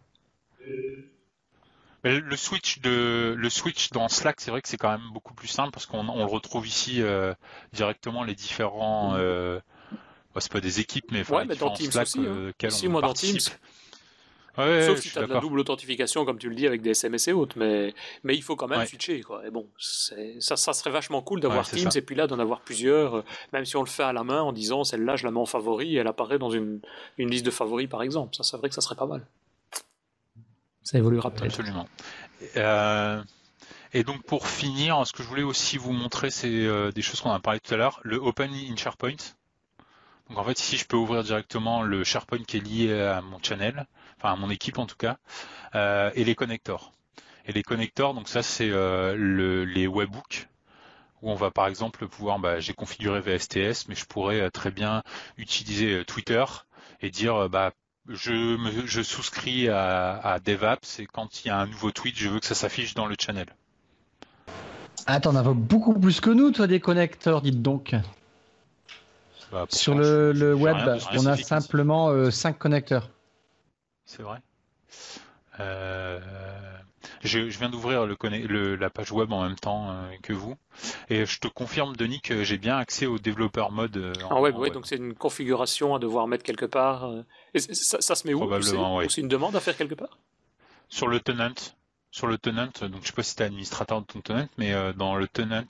Le switch dans Slack, c'est vrai que c'est quand même beaucoup plus simple parce qu'on le retrouve ici directement les différents... c'est pas des équipes, mais dans Teams Slack, aussi. Ici, moi, dans Teams... Ouais, sauf si tu as de la double authentification, comme tu le dis, avec des SMS et autres, mais il faut quand même switcher, quoi. Et bon, ça serait vachement cool d'avoir Teams et puis là d'en avoir plusieurs, même si on le fait à la main en disant celle-là je la mets en favori et elle apparaît dans une liste de favoris par exemple. Ça, c'est vrai que ça serait pas mal. Ça évoluera peut-être. Absolument. Et donc pour finir, ce que je voulais aussi vous montrer, c'est des choses qu'on a parlé tout à l'heure, le Open in SharePoint. Donc en fait ici je peux ouvrir directement le SharePoint qui est lié à mon channel, enfin à mon équipe en tout cas, et les connectors. Et les connectors, donc ça c'est les webhooks, où on va par exemple pouvoir, j'ai configuré VSTS, mais je pourrais très bien utiliser Twitter et dire je souscris à DevApps et quand il y a un nouveau tweet, je veux que ça s'affiche dans le channel. Ah, t'en as beaucoup plus que nous, toi, des connecteurs, dites donc. Sur le web, on a simplement 5 connecteurs. C'est vrai. Je viens d'ouvrir la page web en même temps que vous. Et je te confirme, Denis, que j'ai bien accès au développeur mode. En web. Donc c'est une configuration à devoir mettre quelque part. Et ça se met où? Probablement, oui. C'est une demande à faire quelque part? Sur le tenant. Sur le tenant, donc je sais pas si tu es administrateur de ton tenant, mais dans le tenant,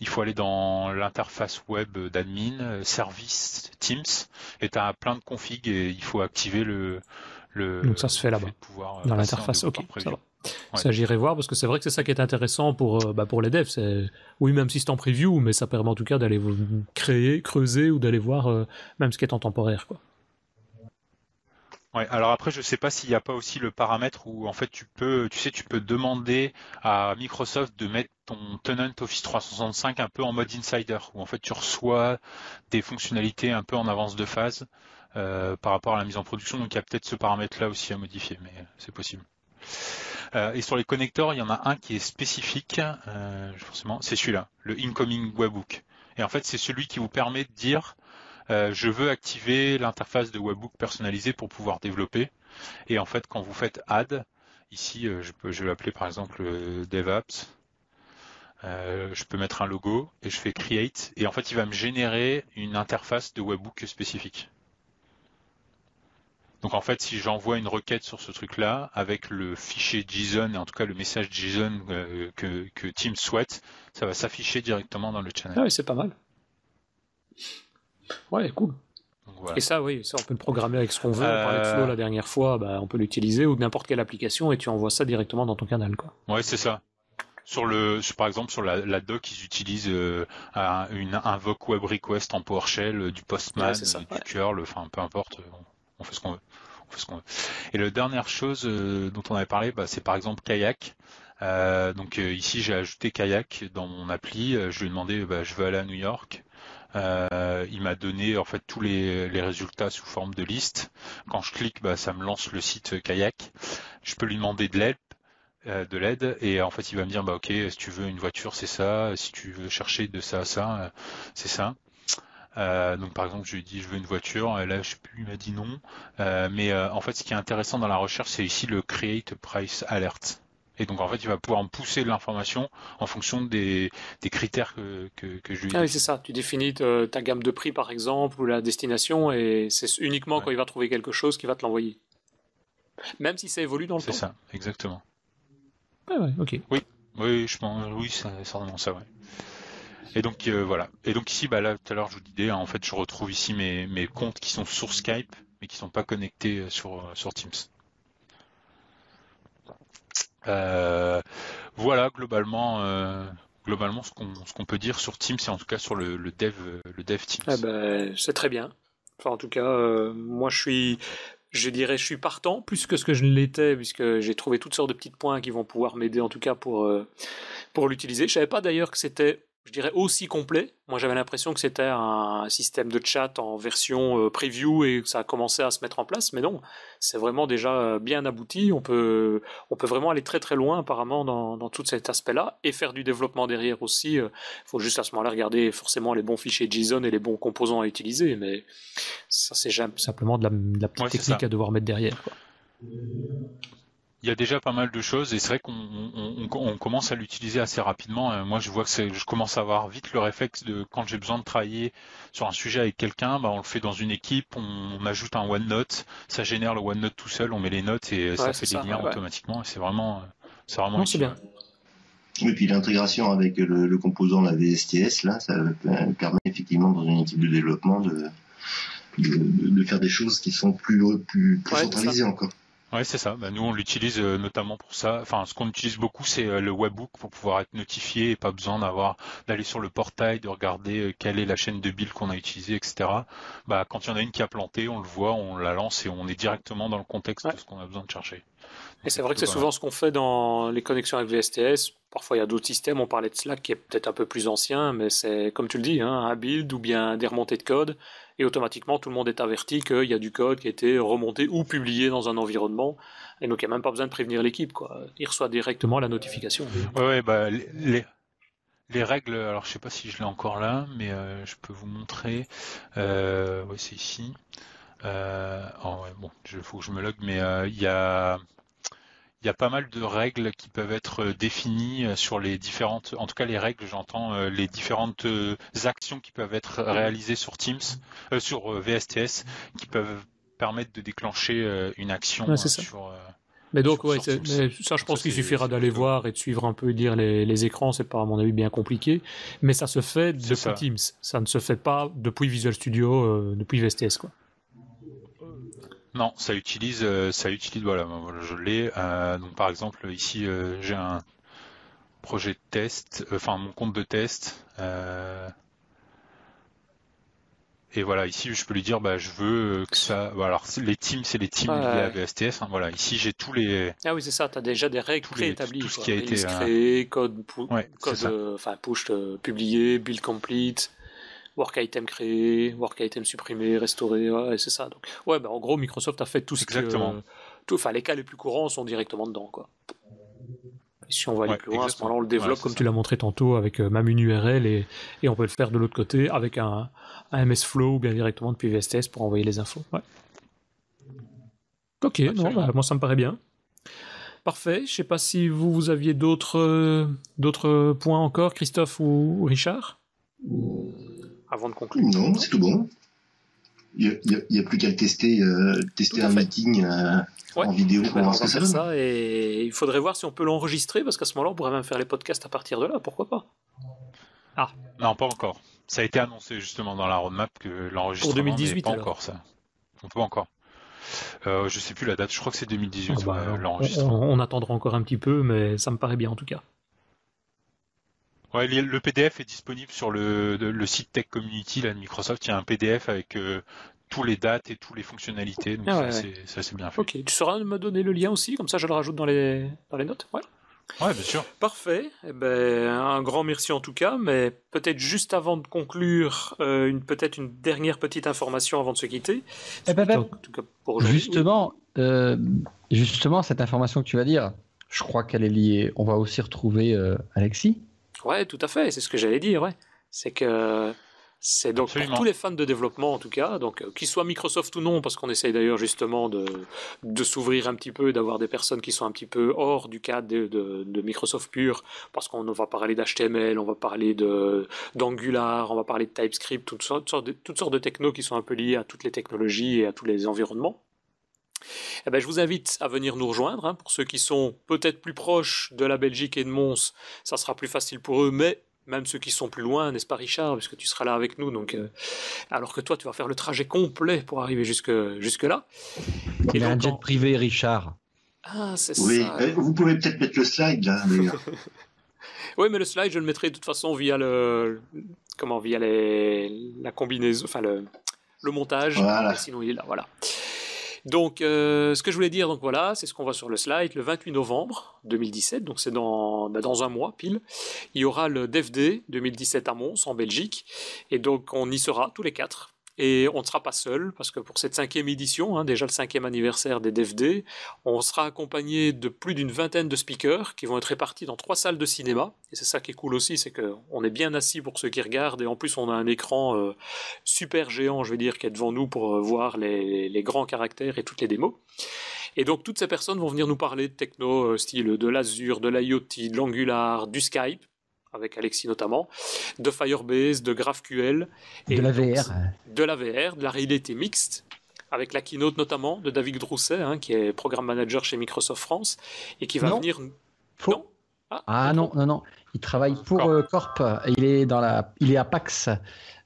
il faut aller dans l'interface web d'admin, service, Teams, et tu as plein de configs et il faut activer le donc ça se fait là-bas, dans l'interface, ok, ça va. Ça, j'irai voir, parce que c'est vrai que c'est ça qui est intéressant pour les devs. Oui, même si c'est en preview, mais ça permet en tout cas d'aller creuser ou d'aller voir même ce qui est en temporaire, quoi. Ouais, alors après je sais pas s'il n'y a pas aussi le paramètre où en fait tu peux demander à Microsoft de mettre ton tenant Office 365 un peu en mode insider, où en fait tu reçois des fonctionnalités un peu en avance de phase par rapport à la mise en production, donc il y a peut-être ce paramètre là aussi à modifier, mais c'est possible. Et sur les connecteurs, il y en a un qui est spécifique, forcément, c'est celui-là, le Incoming Webhook. Et en fait c'est celui qui vous permet de dire je veux activer l'interface de webhook personnalisée pour pouvoir développer. Et en fait, quand vous faites add, ici, je vais appeler par exemple DevApps. Je peux mettre un logo et je fais create. Et en fait, il va me générer une interface de webhook spécifique. Donc en fait, si j'envoie une requête sur ce truc-là, avec le fichier JSON, et en tout cas le message JSON que Teams souhaite, ça va s'afficher directement dans le channel. Ah oui, c'est pas mal. Ouais, cool. Donc, voilà. Et ça, oui, ça on peut le programmer avec ce qu'on veut. On parlait de Flow la dernière fois, on peut l'utiliser ou n'importe quelle application et tu envoies ça directement dans ton canal, quoi. Ouais, c'est ça. Par exemple, sur la doc, ils utilisent une invoque web request en PowerShell, du Postman, du curl, enfin peu importe, on fait ce qu'on veut. Et la dernière chose dont on avait parlé, c'est par exemple Kayak. Ici, j'ai ajouté Kayak dans mon appli. Je lui ai demandé, je veux aller à New York. Il m'a donné en fait tous les résultats sous forme de liste. Quand je clique, ça me lance le site Kayak. Je peux lui demander de l'aide. Et en fait il va me dire ok, si tu veux une voiture c'est ça, si tu veux chercher de ça à ça c'est ça. Donc par exemple je lui ai dit je veux une voiture, là je sais plus, il m'a dit non, mais en fait ce qui est intéressant dans la recherche c'est ici le create price alert, et donc en fait il va pouvoir me pousser de l'information en fonction des critères que je lui ai dit. Ah oui c'est ça, tu définis ta gamme de prix par exemple ou la destination, et c'est uniquement quand il va trouver quelque chose qu'il va te l'envoyer, même si ça évolue dans le temps. C'est ça, exactement. Ah ouais, ok. Oui, je pense, oui, c'est certainement ça, ouais. Et donc voilà. Et donc ici, là tout à l'heure, je vous disais, en fait, je retrouve ici mes comptes qui sont sur Skype, mais qui sont pas connectés sur Teams. Voilà globalement ce qu'on peut dire sur Teams, et en tout cas sur le dev Teams. C'est très bien. Enfin, en tout cas, moi, je dirais, je suis partant, plus que ce que je l'étais, puisque j'ai trouvé toutes sortes de petits points qui vont pouvoir m'aider, en tout cas, pour l'utiliser. Je ne savais pas d'ailleurs que c'était, je dirais, aussi complet. Moi, j'avais l'impression que c'était un système de chat en version preview et que ça a commencé à se mettre en place, mais non, c'est vraiment déjà bien abouti. On peut vraiment aller très très loin, apparemment, dans tout cet aspect-là, et faire du développement derrière aussi. Il faut juste à ce moment-là regarder forcément les bons fichiers JSON et les bons composants à utiliser, mais... Ça, c'est simplement de la petite technique à devoir mettre derrière, quoi. Il y a déjà pas mal de choses, et c'est vrai qu'on commence à l'utiliser assez rapidement. Moi, je vois que je commence à avoir vite le réflexe de quand j'ai besoin de travailler sur un sujet avec quelqu'un, on le fait dans une équipe, on ajoute un OneNote, ça génère le OneNote tout seul, on met les notes et ça fait des liens automatiquement. C'est vraiment non, c'est bien. Et puis l'intégration avec le composant la VSTS, là, ça permet effectivement dans une équipe de développement de faire des choses qui sont plus centralisées encore. Oui, c'est ça. Nous, on l'utilise notamment pour ça. Enfin, ce qu'on utilise beaucoup, c'est le webhook pour pouvoir être notifié et pas besoin d'aller sur le portail, de regarder quelle est la chaîne de build qu'on a utilisée, etc. Quand il y en a une qui a planté, on le voit, on la lance et on est directement dans le contexte de ce qu'on a besoin de chercher. Et c'est vrai que c'est souvent ce qu'on fait dans les connexions avec VSTS. Parfois, il y a d'autres systèmes. On parlait de Slack qui est peut-être un peu plus ancien, mais c'est, comme tu le dis, un build ou bien des remontées de code. Et automatiquement, tout le monde est averti qu'il y a du code qui a été remonté ou publié dans un environnement. Et donc, il n'y a même pas besoin de prévenir l'équipe, quoi. Il reçoit directement la notification. Les règles, alors je ne sais pas si je l'ai encore là, mais je peux vous montrer. C'est ici. Faut que je me logue, mais il y a pas mal de règles qui peuvent être définies sur les différentes, en tout cas les règles, j'entends les différentes actions qui peuvent être réalisées sur Teams, sur VSTS, qui peuvent permettre de déclencher une action sur. Mais donc, je pense qu'il suffira d'aller voir et de suivre un peu et dire les écrans, c'est pas à mon avis bien compliqué, mais ça se fait depuis Teams, ça ne se fait pas depuis Visual Studio, depuis VSTS, quoi. Non, ça utilise je l'ai. Donc par exemple ici j'ai un projet de test, mon compte de test. Et voilà, ici je peux lui dire je veux que ça. Alors les teams, c'est les teams liés à VSTS. Ici j'ai tous les. Ah oui c'est ça, tu as déjà des règles préétablies. Tout ce qui a été créé, code, push publié, build complete. Work item créé, work item supprimé, restauré, c'est ça. Donc, en gros, Microsoft a fait tout ce que... Enfin, les cas les plus courants sont directement dedans, quoi. Et si on va aller plus loin, à ce moment-là, on le développe, comme tu l'as montré tantôt, avec même une URL, et on peut le faire de l'autre côté, avec un MS Flow, ou bien directement depuis VSTS pour envoyer les infos. Ouais. Ok, moi ça me paraît bien. Parfait, je ne sais pas si vous aviez d'autres points encore, Christophe ou Richard ? Avant de conclure. Non, c'est tout bon. Il n'y a plus qu'à tester un meeting en vidéo pour voir ce que ça donne. Et il faudrait voir si on peut l'enregistrer, parce qu'à ce moment-là, on pourrait même faire les podcasts à partir de là, pourquoi pas. Ah. Non, pas encore. Ça a été annoncé justement dans la roadmap que l'enregistrement pour 2018, pas encore ça. On peut pas encore. Je ne sais plus la date, je crois que c'est 2018 l'enregistrement. On attendra encore un petit peu, mais ça me paraît bien en tout cas. Ouais, le PDF est disponible sur le site Tech Community là, de Microsoft. Il y a un PDF avec tous les dates et toutes les fonctionnalités. Donc ça, c'est assez bien fait. Ok, tu sauras me donner le lien aussi, comme ça je le rajoute dans les notes. Ouais. Oui, bien sûr. Parfait. Eh ben, un grand merci en tout cas, mais peut-être juste avant de conclure, peut-être une dernière petite information avant de se quitter. Justement, cette information que tu vas dire, je crois qu'elle est liée. On va aussi retrouver Alexis. Oui, tout à fait. C'est ce que j'allais dire. Ouais. C'est que... C'est donc pour tous les fans de développement en tout cas, donc qu'ils soient Microsoft ou non, parce qu'on essaye d'ailleurs justement de s'ouvrir un petit peu, d'avoir des personnes qui sont un petit peu hors du cadre de Microsoft pur, parce qu'on va parler d'HTML, on va parler d'Angular, on va parler de TypeScript, toutes sortes de technos qui sont un peu liées à toutes les technologies et à tous les environnements. Eh bien, je vous invite à venir nous rejoindre, hein, pour ceux qui sont peut-être plus proches de la Belgique et de Mons, ça sera plus facile pour eux, mais même ceux qui sont plus loin, n'est-ce pas Richard, puisque tu seras là avec nous, donc, alors que toi tu vas faire le trajet complet pour arriver jusque-là. Il a un jet privé, Richard. Ah, c'est ça. Oui, vous pouvez peut-être mettre le slide là, d'ailleurs. Oui, mais le slide je le mettrai de toute façon via la combinaison, enfin le montage, voilà. Sinon il est là, voilà. Donc, ce que je voulais dire, donc voilà, c'est ce qu'on voit sur le slide, le 28 novembre 2017, donc c'est dans un mois pile, il y aura le DFD 2017 à Mons, en Belgique, et donc on y sera tous les quatre, et on ne sera pas seul, parce que pour cette 5e édition, hein, déjà le 5e anniversaire des DFD, on sera accompagné de plus d'une vingtaine de speakers qui vont être répartis dans 3 salles de cinéma, et c'est ça qui est cool aussi, c'est qu'on est bien assis pour ceux qui regardent, et en plus on a un écran super géant, je vais dire, qui est devant nous pour voir les grands caractères et toutes les démos. Et donc toutes ces personnes vont venir nous parler de techno, style de l'Azure, de l'IoT, de l'Angular, du Skype, avec Alexis notamment, de Firebase, de GraphQL, et de la VR, de la réalité mixte, avec la keynote notamment de David Drousset, hein, qui est programme manager chez Microsoft France, et qui va venir... Faux. Non. Non. Il travaille pour Corp. Il est à Pax.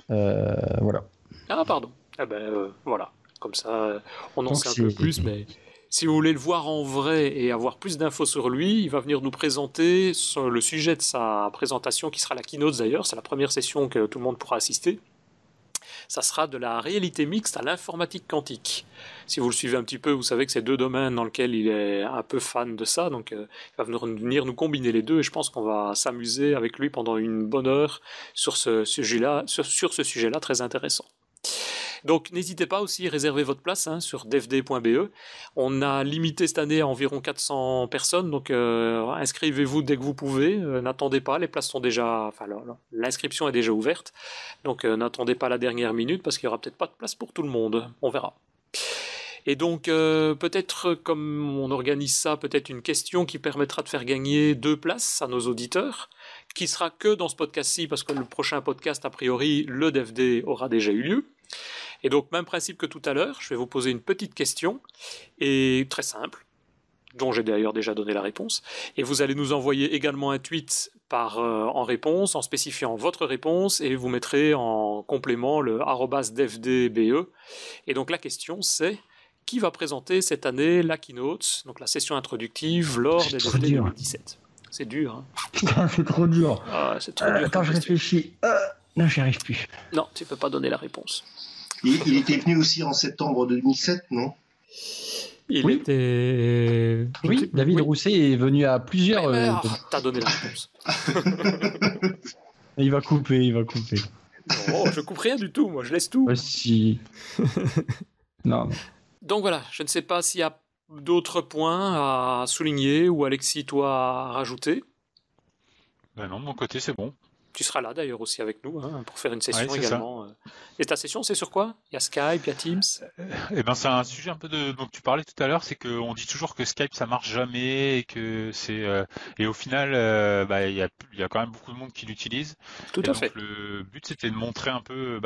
Voilà. Ah, pardon. Eh ben, voilà. Comme ça, on en sait un peu plus, mais... Si vous voulez le voir en vrai et avoir plus d'infos sur lui, il va venir nous présenter le sujet de sa présentation, qui sera la keynote d'ailleurs, c'est la première session que tout le monde pourra assister. Ça sera de la réalité mixte à l'informatique quantique. Si vous le suivez un petit peu, vous savez que c'est 2 domaines dans lesquels il est un peu fan de ça, donc il va venir nous combiner les deux, et je pense qu'on va s'amuser avec lui pendant une bonne heure sur ce sujet-là, très intéressant. Donc n'hésitez pas aussi à réserver votre place, hein, sur devd.be. On a limité cette année à environ 400 personnes, donc inscrivez-vous dès que vous pouvez. N'attendez pas, les places sont déjà... Enfin, l'inscription est déjà ouverte, donc n'attendez pas la dernière minute parce qu'il n'y aura peut-être pas de place pour tout le monde. On verra. Et donc peut-être, comme on organise ça, peut-être une question qui permettra de faire gagner 2 places à nos auditeurs, qui sera que dans ce podcast-ci, parce que le prochain podcast, a priori, le DevD aura déjà eu lieu. Et donc, même principe que tout à l'heure, je vais vous poser une petite question, et très simple, dont j'ai d'ailleurs déjà donné la réponse, et vous allez nous envoyer également un tweet en réponse, en spécifiant votre réponse, et vous mettrez en complément le @devdbe. Et donc la question, c'est: qui va présenter cette année la keynote, donc la session introductive, lors des DevD 2017 ? C'est dur, hein. Putain, c'est trop dur. Ah, c'est trop dur. Attends, je réfléchis. Non, j'y arrive plus. Non, tu peux pas donner la réponse. Il était venu aussi en septembre 2007, non ? Oui, David Rousset est venu à plusieurs... t'as donné la réponse. Il va couper. Non, je coupe rien du tout, moi, je laisse tout. Si. Non. Donc voilà, je ne sais pas s'il y a d'autres points à souligner, ou Alexis, toi, à rajouter? Ben non, de mon côté, c'est bon. Tu seras là d'ailleurs aussi avec nous, hein, pour faire une session également. Ça. Et ta session, c'est sur quoi? Il y a Skype, il y a Teams. Eh ben, c'est un sujet un peu dont tu parlais tout à l'heure, c'est qu'on dit toujours que Skype ça marche jamais, et que et au final, il y a quand même beaucoup de monde qui l'utilise. Tout à fait. Le but, c'était de montrer un peu,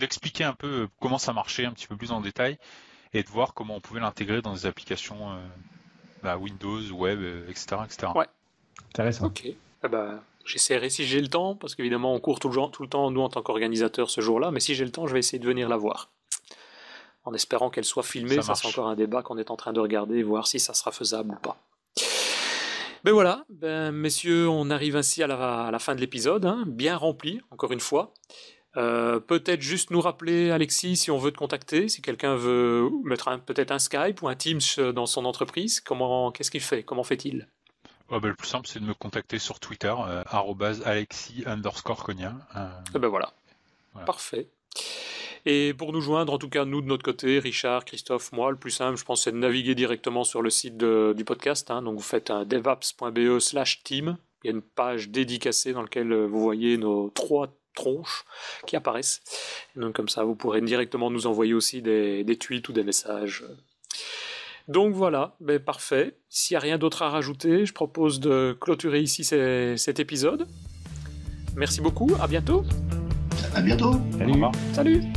d'expliquer un peu comment ça marchait un petit peu plus en détail, et de voir comment on pouvait l'intégrer dans des applications Windows, Web, etc. Ouais. Intéressant. Ok. J'essaierai, si j'ai le temps, parce qu'évidemment on court tout le temps, nous en tant qu'organisateurs ce jour-là, mais si j'ai le temps, je vais essayer de venir la voir. En espérant qu'elle soit filmée, ça c'est encore un débat qu'on est en train de regarder, voir si ça sera faisable ou pas. Ben voilà, messieurs, on arrive ainsi à la fin de l'épisode, hein, bien rempli, encore une fois. Peut-être juste nous rappeler, Alexis, si on veut te contacter, si quelqu'un veut mettre peut-être un Skype ou un Teams dans son entreprise, qu'est-ce qu'il fait ? Comment fait-il ? Oh ben, le plus simple, c'est de me contacter sur Twitter, @Alexis_Conia. Voilà. Parfait. Et pour nous joindre, en tout cas, nous de notre côté, Richard, Christophe, moi, le plus simple, je pense, c'est de naviguer directement sur le site du podcast. Donc, vous faites un devapps.be/team. Il y a une page dédicacée dans laquelle vous voyez nos trois tronches qui apparaissent. Et donc, comme ça, vous pourrez directement nous envoyer aussi des tweets ou des messages. Donc voilà, ben parfait. S'il n'y a rien d'autre à rajouter, je propose de clôturer ici cet épisode. Merci beaucoup, à bientôt. À bientôt. Salut. Salut.